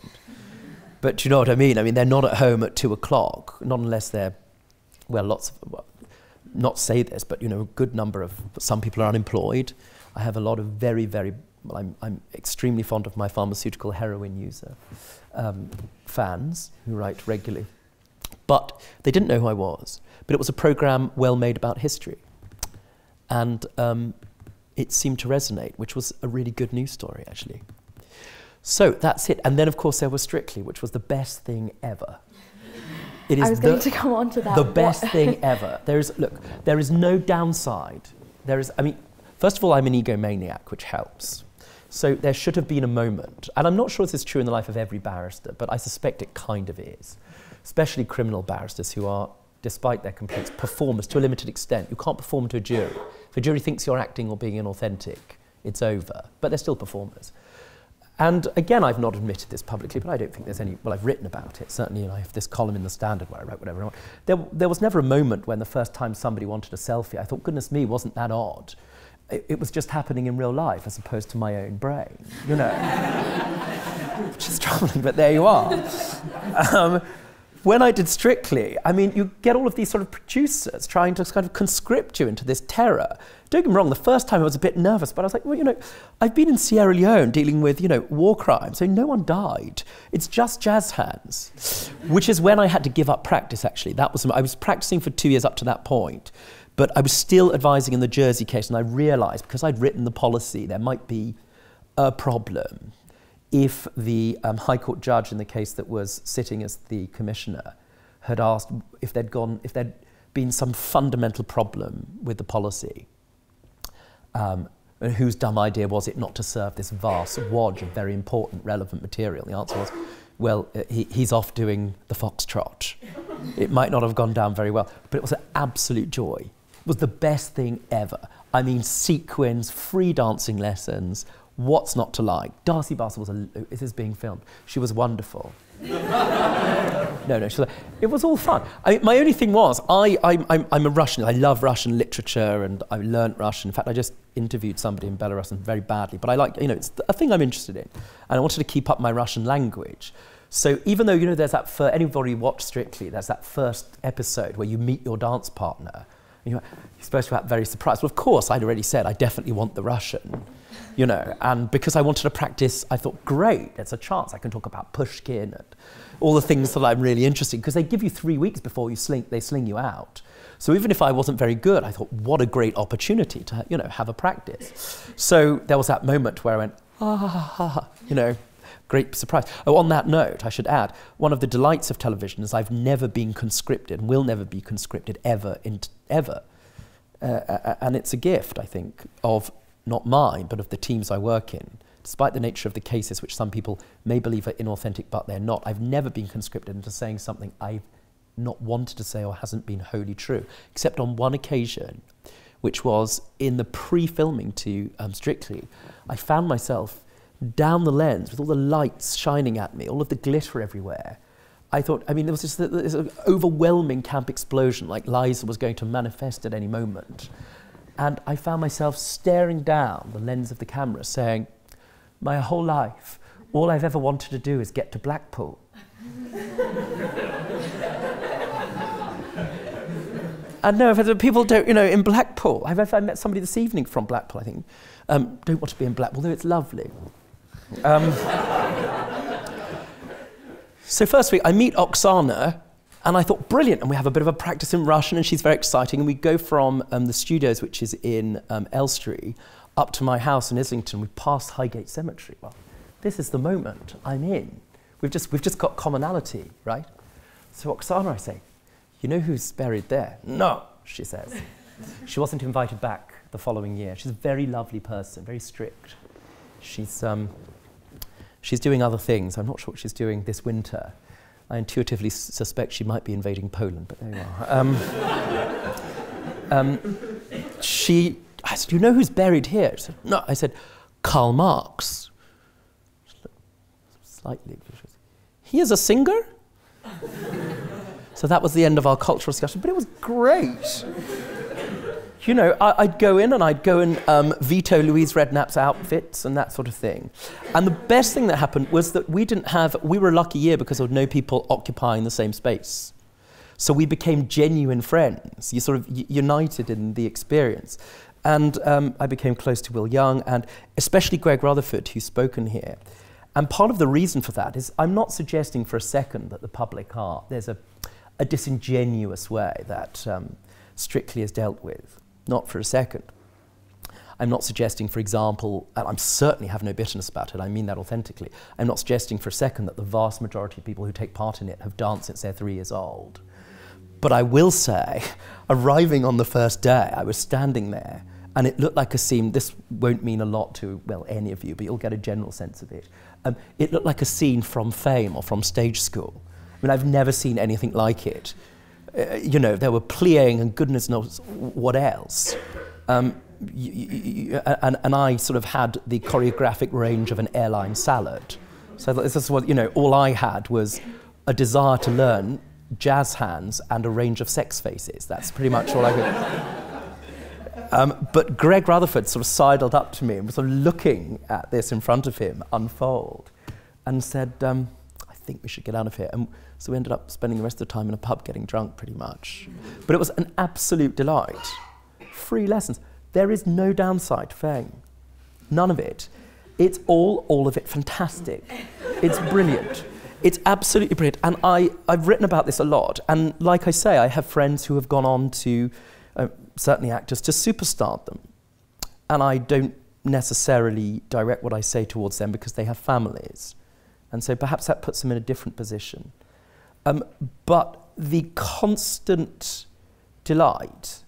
But you know what I mean? I mean, they're not at home at 2 o'clock, not unless they're, well, lots of, well, not say this, but you know, a good number of, some people are unemployed. I have a lot of very, very, well, I'm extremely fond of my pharmaceutical heroin user fans who write regularly. But they didn't know who I was. But it was a program well made about history. And it seemed to resonate, which was a really good news story, actually. So that's it. And then, of course, there was Strictly, which was the best thing ever. It is, I was going to come on to that. The best thing ever. There is, look, there is no downside. There is, I mean, first of all, I'm an egomaniac, which helps. So there should have been a moment. And I'm not sure this is true in the life of every barrister, but I suspect it kind of is. Especially criminal barristers who are, despite their complaints, performers to a limited extent. You can't perform to a jury. If a jury thinks you're acting or being inauthentic, it's over. But they're still performers. And again, I've not admitted this publicly, but I don't think there's any, well, I've written about it, certainly, and I have this column in The Standard where I write whatever I want. There was never a moment when the first time somebody wanted a selfie, I thought, goodness me, wasn't that odd? It was just happening in real life as opposed to my own brain, you know. Which is troubling, but there you are. When I did Strictly, I mean, you get all of these sort of producers trying to kind of conscript you into this terror. Don't get me wrong, the first time I was a bit nervous, but I was like, well, you know, I've been in Sierra Leone dealing with, you know, war crimes, so no one died. It's just jazz hands, which is when I had to give up practice, actually. That was, I was practicing for 2 years up to that point, but I was still advising in the Jersey case, and I realised, because I'd written the policy, there might be a problem if the High Court judge in the case that was sitting as the commissioner had asked if there'd been some fundamental problem with the policy. And whose dumb idea was it not to serve this vast wodge of very important, relevant material? The answer was, well, he's off doing the foxtrot. It might not have gone down very well, but it was an absolute joy. It was the best thing ever. I mean, sequins, free dancing lessons, what's not to like? Darcy Barcel was this is being filmed. She was wonderful. No, she was, it was all fun. I mean, my only thing was, I'm a Russian. I love Russian literature, and I learnt Russian. In fact, I just interviewed somebody in Belarus and very badly, but I like, you know, it's a thing I'm interested in, and I wanted to keep up my Russian language. So even though, you know, there's that first, anybody watched Strictly, there's that first episode where you meet your dance partner. You're supposed to act very surprised. Well, of course, I'd already said I definitely want the Russian, you know, and because I wanted to practice, I thought, great, it's a chance. I can talk about Pushkin and all the things that I'm really interested in, because they give you 3 weeks before you they sling you out. So even if I wasn't very good, I thought, what a great opportunity to, you know, have a practice. So there was that moment where I went, ah, you know, great surprise. Oh, on that note, I should add, one of the delights of television is I've never been conscripted and will never be conscripted ever, ever. And it's a gift, I think, of not mine, but of the teams I work in. Despite the nature of the cases, which some people may believe are inauthentic, but they're not, I've never been conscripted into saying something I've not wanted to say or hasn't been wholly true, except on one occasion, which was in the pre-filming to Strictly. I found myself down the lens with all the lights shining at me, all of the glitter everywhere. I thought, I mean, there was just this overwhelming camp explosion, like Liza was going to manifest at any moment. And I found myself staring down the lens of the camera saying, my whole life, all I've ever wanted to do is get to Blackpool. And no, people don't, you know, in Blackpool, I met somebody this evening from Blackpool, I think, don't want to be in Blackpool, though it's lovely. So first week, I meet Oksana, and I thought, brilliant, and we have a bit of a practice in Russian, and she's very exciting, and we go from the studios, which is in Elstree, up to my house in Islington. We pass Highgate Cemetery. Well, this is the moment I'm in. We've just got commonality, right? So Oksana, I say, you know who's buried there? No, she says. She wasn't invited back the following year. She's a very lovely person, very strict. She's doing other things. I'm not sure what she's doing this winter. I intuitively suspect she might be invading Poland, but there you are. I said, do you know who's buried here? She said, no. I said, Karl Marx. Slightly. he is a singer? So that was the end of our cultural discussion, but it was great. You know, I'd go in and veto Louise Redknapp's outfits and that sort of thing. And the best thing that happened was that we were a lucky year because there were no people occupying the same space. So we became genuine friends. You sort of united in the experience. And I became close to Will Young and especially Greg Rutherford, who's spoken here. And part of the reason for that is I'm not suggesting for a second that the public are. There's a disingenuous way that Strictly is dealt with. Not for a second. I'm not suggesting, for example, and I certainly have no bitterness about it, I mean that authentically, I'm not suggesting for a second that the vast majority of people who take part in it have danced since they're 3 years old. But I will say, arriving on the first day, I was standing there, and it looked like a scene, this won't mean a lot to, well, any of you, but you'll get a general sense of it. It looked like a scene from Fame or from Stage School. I mean, I've never seen anything like it. You know, there were pleaing and goodness knows what else. And I sort of had the choreographic range of an airline salad. So this is what, you know, all I had was a desire to learn jazz hands and a range of sex faces. That's pretty much all I could. But Greg Rutherford sort of sidled up to me and was sort of looking at this in front of him unfold and said, I think we should get out of here. And so we ended up spending the rest of the time in a pub getting drunk pretty much. But it was an absolute delight. Free lessons. There is no downside to Fame. None of it. It's all of it fantastic. It's brilliant. It's absolutely brilliant. And I've written about this a lot. And like I say, I have friends who have gone on to, certainly actors, to superstar them. And I don't necessarily direct what I say towards them because they have families. And so perhaps that puts them in a different position. But the constant delight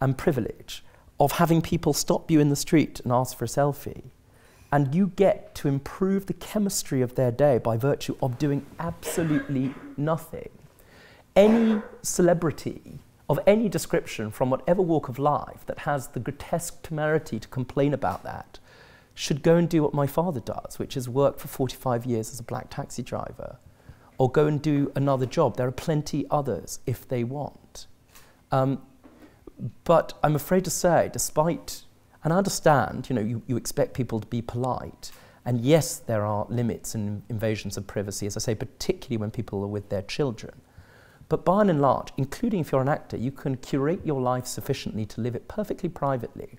and privilege of having people stop you in the street and ask for a selfie, and you get to improve the chemistry of their day by virtue of doing absolutely nothing. Any celebrity of any description from whatever walk of life that has the grotesque temerity to complain about that should go and do what my father does, which is work for 45 years as a black taxi driver, or go and do another job. There are plenty others if they want. But I'm afraid to say, despite, and I understand, you know, you expect people to be polite, and yes, there are limits and invasions of privacy, as I say, particularly when people are with their children. But by and large, including if you're an actor, you can curate your life sufficiently to live it perfectly privately.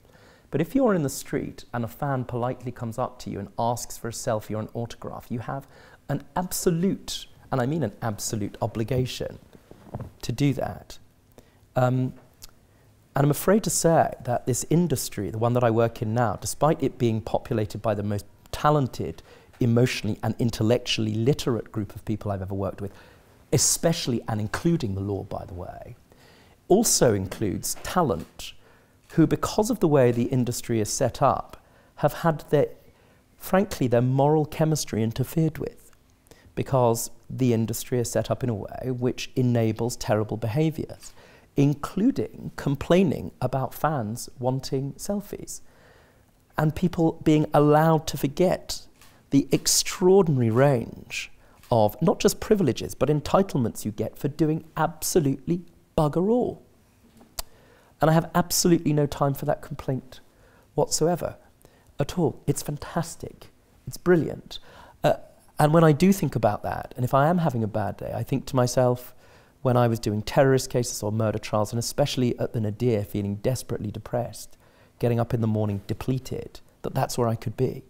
But if you're in the street and a fan politely comes up to you and asks for a selfie or an autograph, you have an absolute, and I mean an absolute, obligation to do that. And I'm afraid to say that this industry, the one that I work in now, despite it being populated by the most talented, emotionally and intellectually literate group of people I've ever worked with, especially and including the law, by the way, also includes talent who, because of the way the industry is set up, have had their, frankly, their moral chemistry interfered with, because the industry is set up in a way which enables terrible behaviours, including complaining about fans wanting selfies, and people being allowed to forget the extraordinary range of not just privileges, but entitlements you get for doing absolutely bugger all. And I have absolutely no time for that complaint whatsoever, at all. It's fantastic. It's brilliant. And when I do think about that, and if I am having a bad day, I think to myself, when I was doing terrorist cases or murder trials, and especially at the Nadir, feeling desperately depressed, getting up in the morning depleted, that that's where I could be.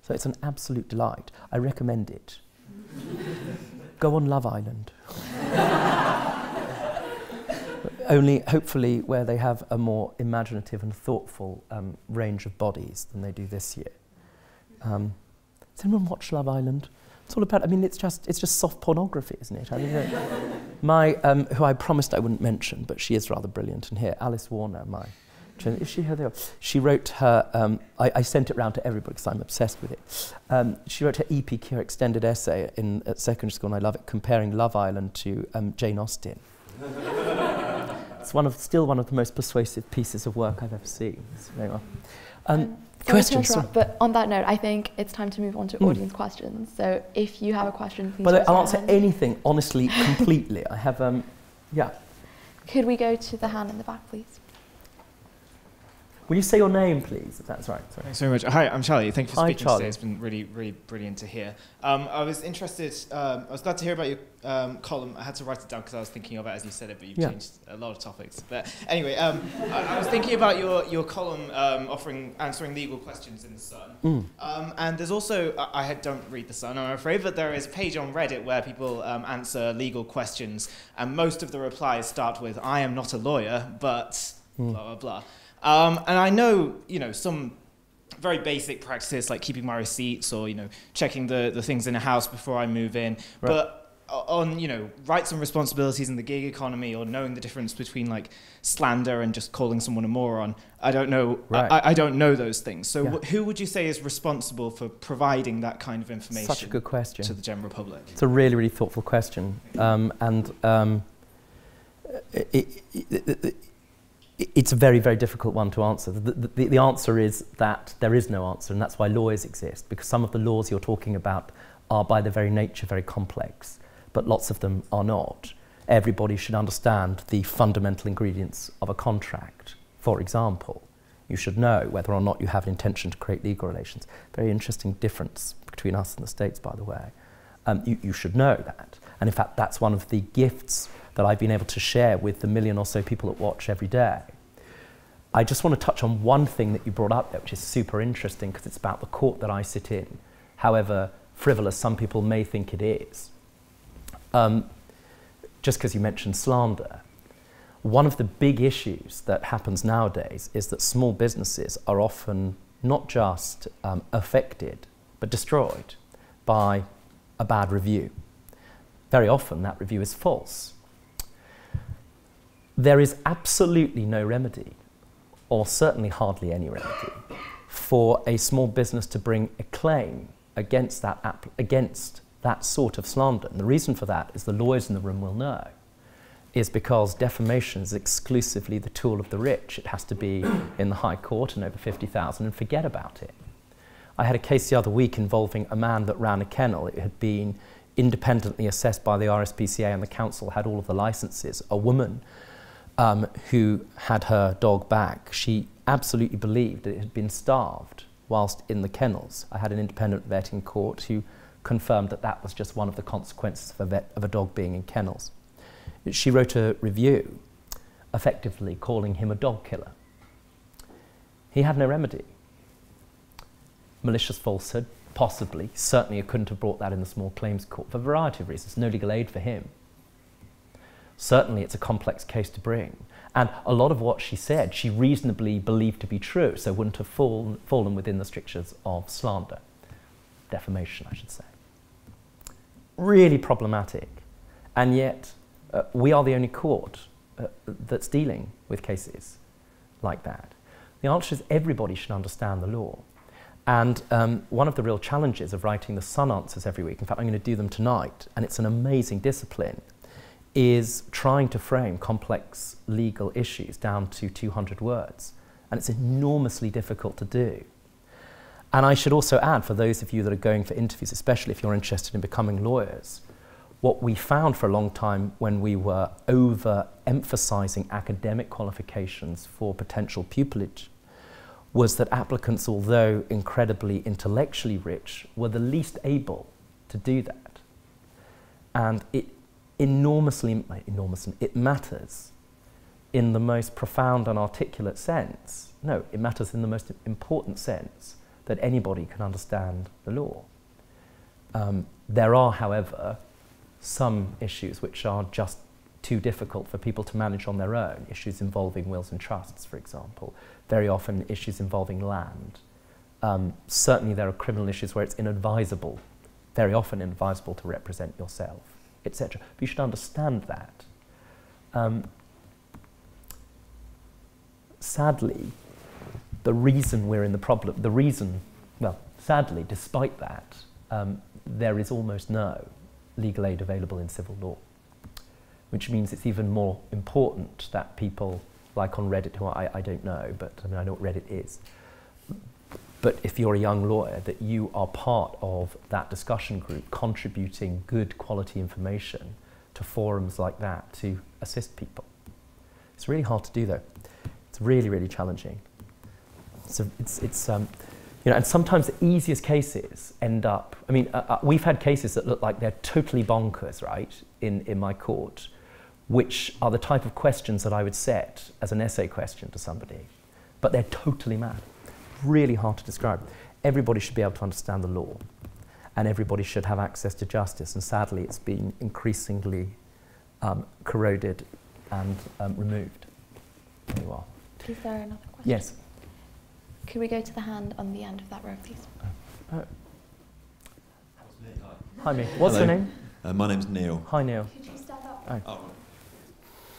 So it's an absolute delight. I recommend it. Go on Love Island. Only, hopefully, where they have a more imaginative and thoughtful range of bodies than they do this year. Does anyone watch Love Island? It's all about, I mean, it's just soft pornography, isn't it? I mean, who I promised I wouldn't mention, but she is rather brilliant in here, Alice Warner, is she here? She wrote her, I sent it round to everybody because I'm obsessed with it. She wrote her EPQ, her extended essay, at secondary school, and I love it, comparing Love Island to Jane Austen. that's still one of the most persuasive pieces of work I've ever seen. It's very well. Questions. But on that note, I think it's time to move on to audience questions. So if you have a question, please. But I'll answer anything, honestly, completely. I have, yeah. Could we go to the hand in the back, please? Will you say your name, please, if that's right? Sorry. Thanks very much. Hi, I'm Charlie. Thank you for speaking today. It's been really, really brilliant to hear. I was glad to hear about your column. I had to write it down because I was thinking of it as you said it, but you've changed a lot of topics. But anyway, I was thinking about your column answering legal questions in The Sun. And there's also, I don't read The Sun, I'm afraid, but there is a page on Reddit where people answer legal questions, and most of the replies start with, I am not a lawyer, but blah, blah, blah. And I know, some very basic practices like keeping my receipts or, checking the things in a house before I move in. Right. But on, rights and responsibilities in the gig economy or knowing the difference between like slander and just calling someone a moron, I don't know. Right. I don't know those things. So who would you say is responsible for providing that kind of information? Such a good question. To the general public? It's a really, really thoughtful question. It's a very, very difficult one to answer. The answer is that there is no answer, and that's why lawyers exist, because some of the laws you're talking about are by their very nature very complex, but lots of them are not. Everybody should understand the fundamental ingredients of a contract. For example, you should know whether or not you have an intention to create legal relations. Very interesting difference between us and the States, by the way. You should know that. And in fact, that's one of the gifts that I've been able to share with the million or so people that watch every day. I just want to touch on one thing that you brought up there, which is super interesting because it's about the court that I sit in, however frivolous some people may think it is. Just because you mentioned slander, one of the big issues that happens nowadays is that small businesses are often not just affected, but destroyed by a bad review. Very often that review is false. There is absolutely no remedy, or certainly hardly any remedy, for a small business to bring a claim against that sort of slander. And the reason for that, is the lawyers in the room will know, is because defamation is exclusively the tool of the rich. It has to be in the High Court and over 50,000 and forget about it. I had a case the other week involving a man that ran a kennel. It had been independently assessed by the RSPCA, and the council had all of the licenses. A woman who had her dog back, she absolutely believed that it had been starved whilst in the kennels. I had an independent vet in court who confirmed that that was just one of the consequences of a dog being in kennels. She wrote a review effectively calling him a dog killer. He had no remedy. Malicious falsehood, possibly. Certainly you couldn't have brought that in the small claims court for a variety of reasons. No legal aid for him. Certainly it's a complex case to bring. And a lot of what she said, she reasonably believed to be true, so wouldn't have fallen within the strictures of slander. Defamation, I should say. Really problematic. And yet, we are the only court that's dealing with cases like that. The answer is everybody should understand the law. And one of the real challenges of writing the Sun answers every week, in fact, I'm going to do them tonight, and it's an amazing discipline, is trying to frame complex legal issues down to 200 words. And it's enormously difficult to do. And I should also add, for those of you that are going for interviews, especially if you're interested in becoming lawyers, what we found for a long time when we were over-emphasizing academic qualifications for potential pupillage was that applicants, although incredibly intellectually rich, were the least able to do that. And it matters in the most profound and articulate sense. No, it matters in the most important sense that anybody can understand the law. There are, however, some issues which are just too difficult for people to manage on their own. Issues involving wills and trusts, for example. Very often issues involving land. Certainly there are criminal issues where it's inadvisable, very often inadvisable to represent yourself, etc. But you should understand that. Sadly, the reason we're in the problem, sadly, despite that, there is almost no legal aid available in civil law. which means it's even more important that people like on Reddit, who I don't know, but I mean, I know what Reddit is, but if you're a young lawyer, that you are part of that discussion group, contributing good quality information to forums like that to assist people. It's really hard to do, though. It's really, really challenging. So it's you know, and sometimes the easiest cases end up, I mean, we've had cases that look like they're totally bonkers, right, in my court, which are the type of questions that I would set as an essay question to somebody, but they're totally mad. Really hard to describe. Everybody should be able to understand the law, and everybody should have access to justice, and sadly it's been increasingly corroded and removed. There you are. Is there another question? Yes. Could we go to the hand on the end of that row, please? Hi, Mick. What's Hello. Your name? My name's Neil. Hi, Neil. Could you stand up? Oh.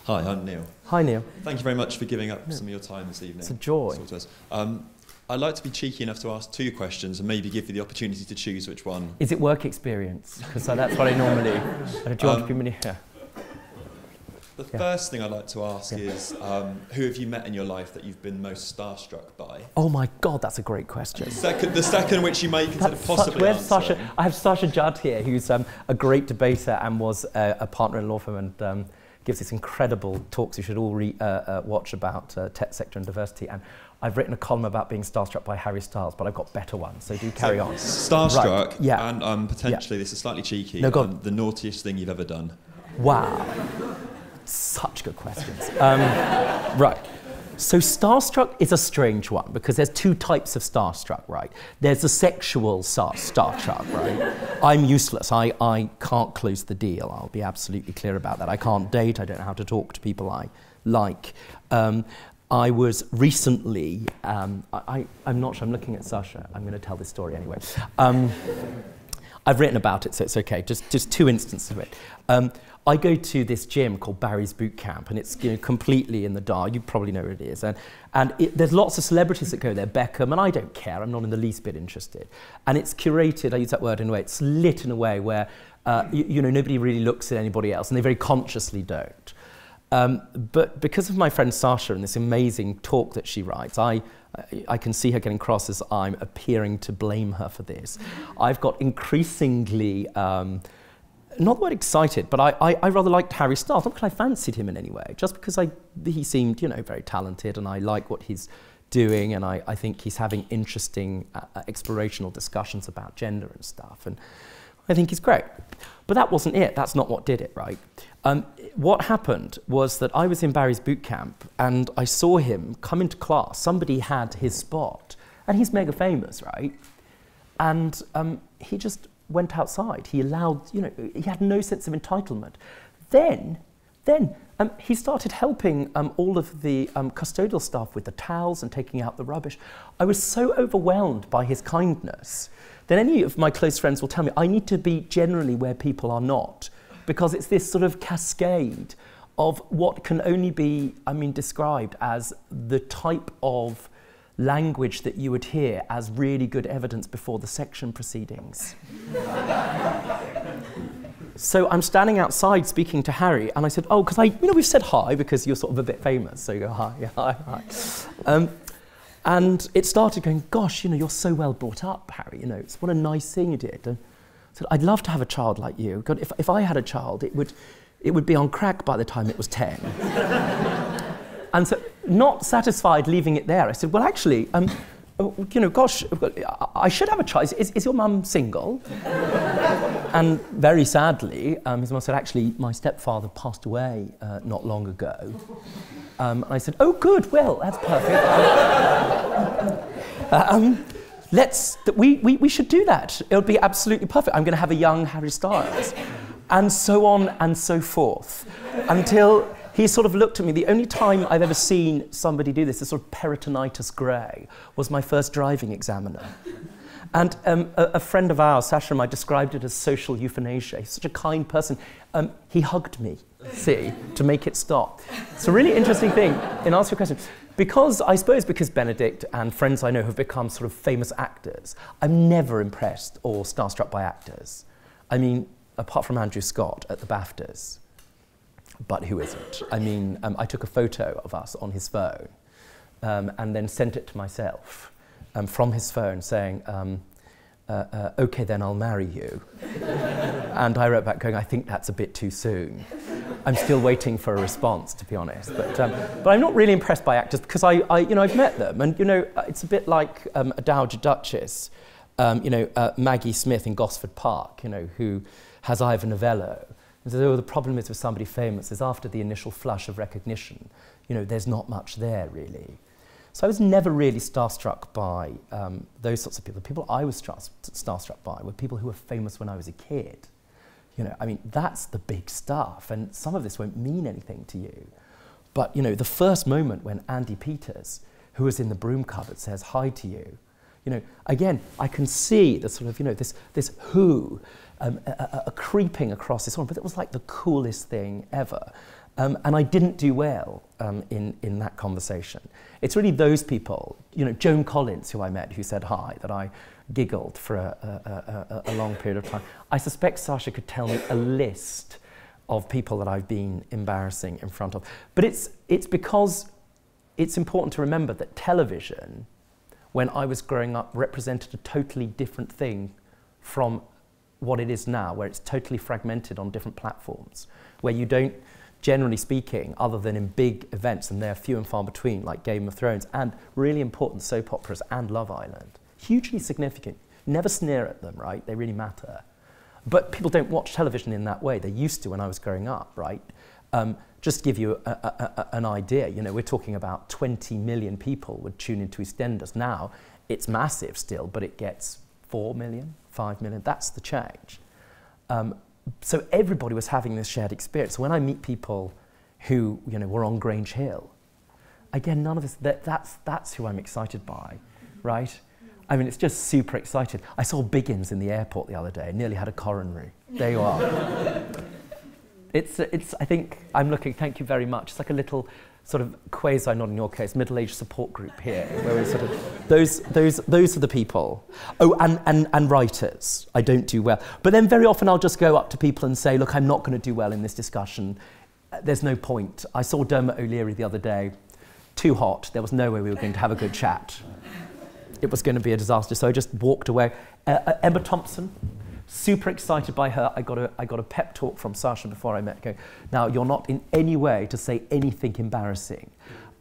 Hi, I'm Neil. Hi, Neil. Thank you very much for giving up some of your time this evening. It's a joy. To us. I'd like to be cheeky enough to ask two questions and maybe give you the opportunity to choose which one. Is it work experience? Because that's what I normally do. The first thing I'd like to ask is, who have you met in your life that you've been most starstruck by? Oh my God, that's a great question. The second which you may consider possibly answering. I have Sasha Judd here, who's a great debater and was a partner in law firm, and gives this incredible talks you should all watch about tech sector and diversity. And I've written a column about being starstruck by Harry Styles, but I've got better ones, so do carry on. Starstruck, right. And potentially, this is slightly cheeky, no, the naughtiest thing you've ever done. Wow. Such good questions. Right. So starstruck is a strange one because there's two types of starstruck, right? There's the sexual starstruck, right? I'm useless. I can't close the deal. I'll be absolutely clear about that. I can't date. I don't know how to talk to people I like. I was recently... I'm not sure. I'm looking at Sasha. I'm going to tell this story anyway. I've written about it, so it's okay. Just two instances of it. I go to this gym called Barry's Boot Camp, and it's completely in the dark. You probably know where it is. And there's lots of celebrities that go there, Beckham, and I don't care. I'm not in the least bit interested. And it's curated, I use that word in a way, it's lit in a way where you know, nobody really looks at anybody else, and they very consciously don't. But because of my friend Sasha and this amazing talk that she writes, I can see her getting cross as I'm appearing to blame her for this. I've got increasingly... not the word excited, but I rather liked Harry Styles, not because I fancied him in any way, just because he seemed, you know, very talented, and I like what he's doing, and I think he's having interesting explorational discussions about gender and stuff, and I think he's great. But that wasn't it, that's not what did it, right? What happened was that I was in Barry's boot camp, and I saw him come into class, somebody had his spot, and he's mega famous, right? And he just went outside. He allowed, you know, he had no sense of entitlement. Then he started helping all of the custodial staff with the towels and taking out the rubbish. I was so overwhelmed by his kindness that any of my close friends will tell me I need to be generally where people are not, because it's this sort of cascade of what can only be, I mean, described as the type of language that you would hear as really good evidence before the section proceedings. So I'm standing outside speaking to Harry, and I said, oh, because you know, we've said hi because you're sort of a bit famous, so you go, hi. And it started going, gosh, you know, you're so well brought up, Harry, you know, it's what a nice thing you did. And I said, I'd love to have a child like you. God, if I had a child, it would be on crack by the time it was 10. And so, not satisfied leaving it there, I said, well, actually, you know, gosh, I should have a child. Is your mum single? And very sadly, his mum said, actually, my stepfather passed away not long ago. And I said, oh, good, well, that's perfect. We should do that. It'll be absolutely perfect. I'm going to have a young Harry Styles. And so on and so forth, until... He sort of looked at me. The only time I've ever seen somebody do this sort of peritonitis grey was my first driving examiner. And a friend of ours, Sasha and I, described it as social euthanasia. He's such a kind person. He hugged me, see, to make it stop. It's a really interesting thing, in answer to your question. Because, I suppose, because Benedict and friends I know have become sort of famous actors, I'm never impressed or starstruck by actors. I mean, apart from Andrew Scott at the BAFTAs. but who isn't? I mean, I took a photo of us on his phone and then sent it to myself from his phone saying, okay, then I'll marry you. And I wrote back going, I think that's a bit too soon. I'm still waiting for a response, to be honest. But I'm not really impressed by actors because you know, I've met them. And, you know, it's a bit like a Dowager Duchess, you know, Maggie Smith in Gosford Park, you know, who has Ivan Novello. And says, oh, the problem is with somebody famous is after the initial flush of recognition, you know, there's not much there, really. So I was never really starstruck by those sorts of people. The people I was starstruck by were people who were famous when I was a kid. You know, I mean, that's the big stuff, and some of this won't mean anything to you. But, you know, the first moment when Andy Peters, who was in the broom cupboard, says hi to you, you know, again, I can see the sort of, you know, this who creeping across this one, but it was like the coolest thing ever. And I didn't do well in that conversation. It's really those people, you know, Joan Collins, who I met, who said hi, that I giggled for a long period of time. I suspect Sasha could tell me a list of people that I've been embarrassing in front of. But it's because it's important to remember that television, when I was growing up, represented a totally different thing from what it is now, where it's totally fragmented on different platforms, where you don't, generally speaking, other than in big events, and they're few and far between, like Game of Thrones, and really important soap operas and Love Island. Hugely significant. Never sneer at them, right? They really matter. But people don't watch television in that way. They used to when I was growing up, right? Just to give you an idea, you know, we're talking about 20 million people would tune into EastEnders. Now, it's massive still, but it gets 4 million, 5 million. That's the change. So everybody was having this shared experience. So when I meet people who, you know, were on Grange Hill, again, none of us, that's who I'm excited by, right? I mean, it's just super excited. I saw Biggins in the airport the other day, nearly had a coronary. There you are. It's, I think, I'm looking, thank you very much. It's like a little sort of quasi, not in your case, middle-aged support group here, where we sort of, those are the people. Oh, and writers, I don't do well. But then very often I'll just go up to people and say, look, I'm not going to do well in this discussion. There's no point. I saw Dermot O'Leary the other day, too hot. There was no way we were going to have a good chat. It was going to be a disaster, so I just walked away. Emma Thompson, super excited by her. I got a pep talk from Sasha before I met her. Now, you're not in any way to say anything embarrassing.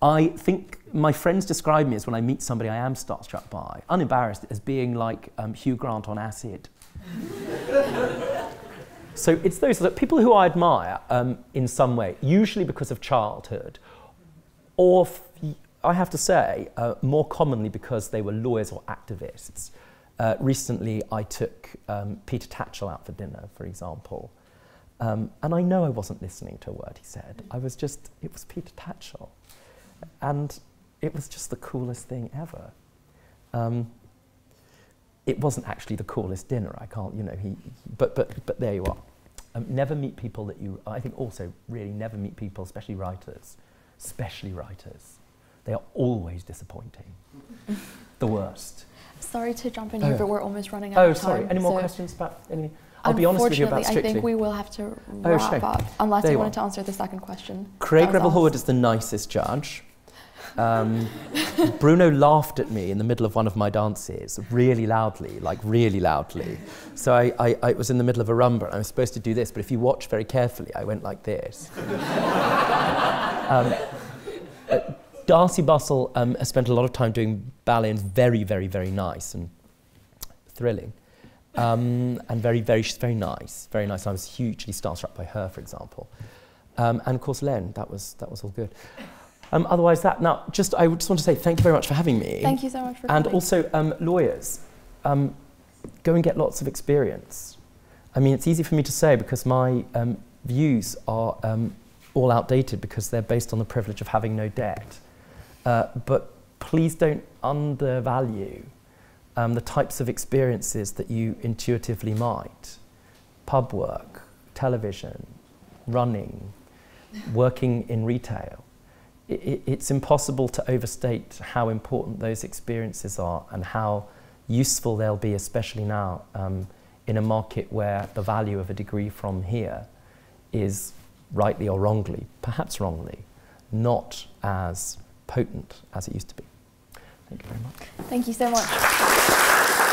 I think my friends describe me as, when I meet somebody I am starstruck by, unembarrassed, as being like Hugh Grant on acid. So it's those people who I admire in some way, usually because of childhood, or I have to say, more commonly because they were lawyers or activists. Recently, I took Peter Tatchell out for dinner, for example, and I know I wasn't listening to a word he said. I was just, it was Peter Tatchell, and it was just the coolest thing ever. It wasn't actually the coolest dinner, I can't, you know, but there you are. Never meet people that you, I think also really never meet people, especially writers, They are always disappointing, the worst. Sorry to jump in here, but we're almost running out of time. Oh, sorry. Any more questions about anything? I'll be honest with you about Strictly. I think we will have to wrap up, unless you wanted to answer the second question. Craig Revelhorwood is the nicest judge. Bruno laughed at me in the middle of one of my dances, really loudly, like really loudly. So I was in the middle of a rumba, and I was supposed to do this, but if you watch very carefully, I went like this. Darcy Bustle has spent a lot of time doing ballet, and very, very, very nice and thrilling, and very, very, very nice, very nice. I was hugely starstruck by her, for example, and of course Len. That was all good. Otherwise, that now I just want to say thank you very much for having me. Thank you so much for coming. And also lawyers, go and get lots of experience. I mean, it's easy for me to say because my views are all outdated because they're based on the privilege of having no debt. But please don't undervalue the types of experiences that you intuitively might. Pub work, television, running, working in retail. It's impossible to overstate how important those experiences are and how useful they'll be, especially now in a market where the value of a degree from here is rightly or wrongly, perhaps wrongly, not as potent as it used to be. Thank you very much. Thank you so much.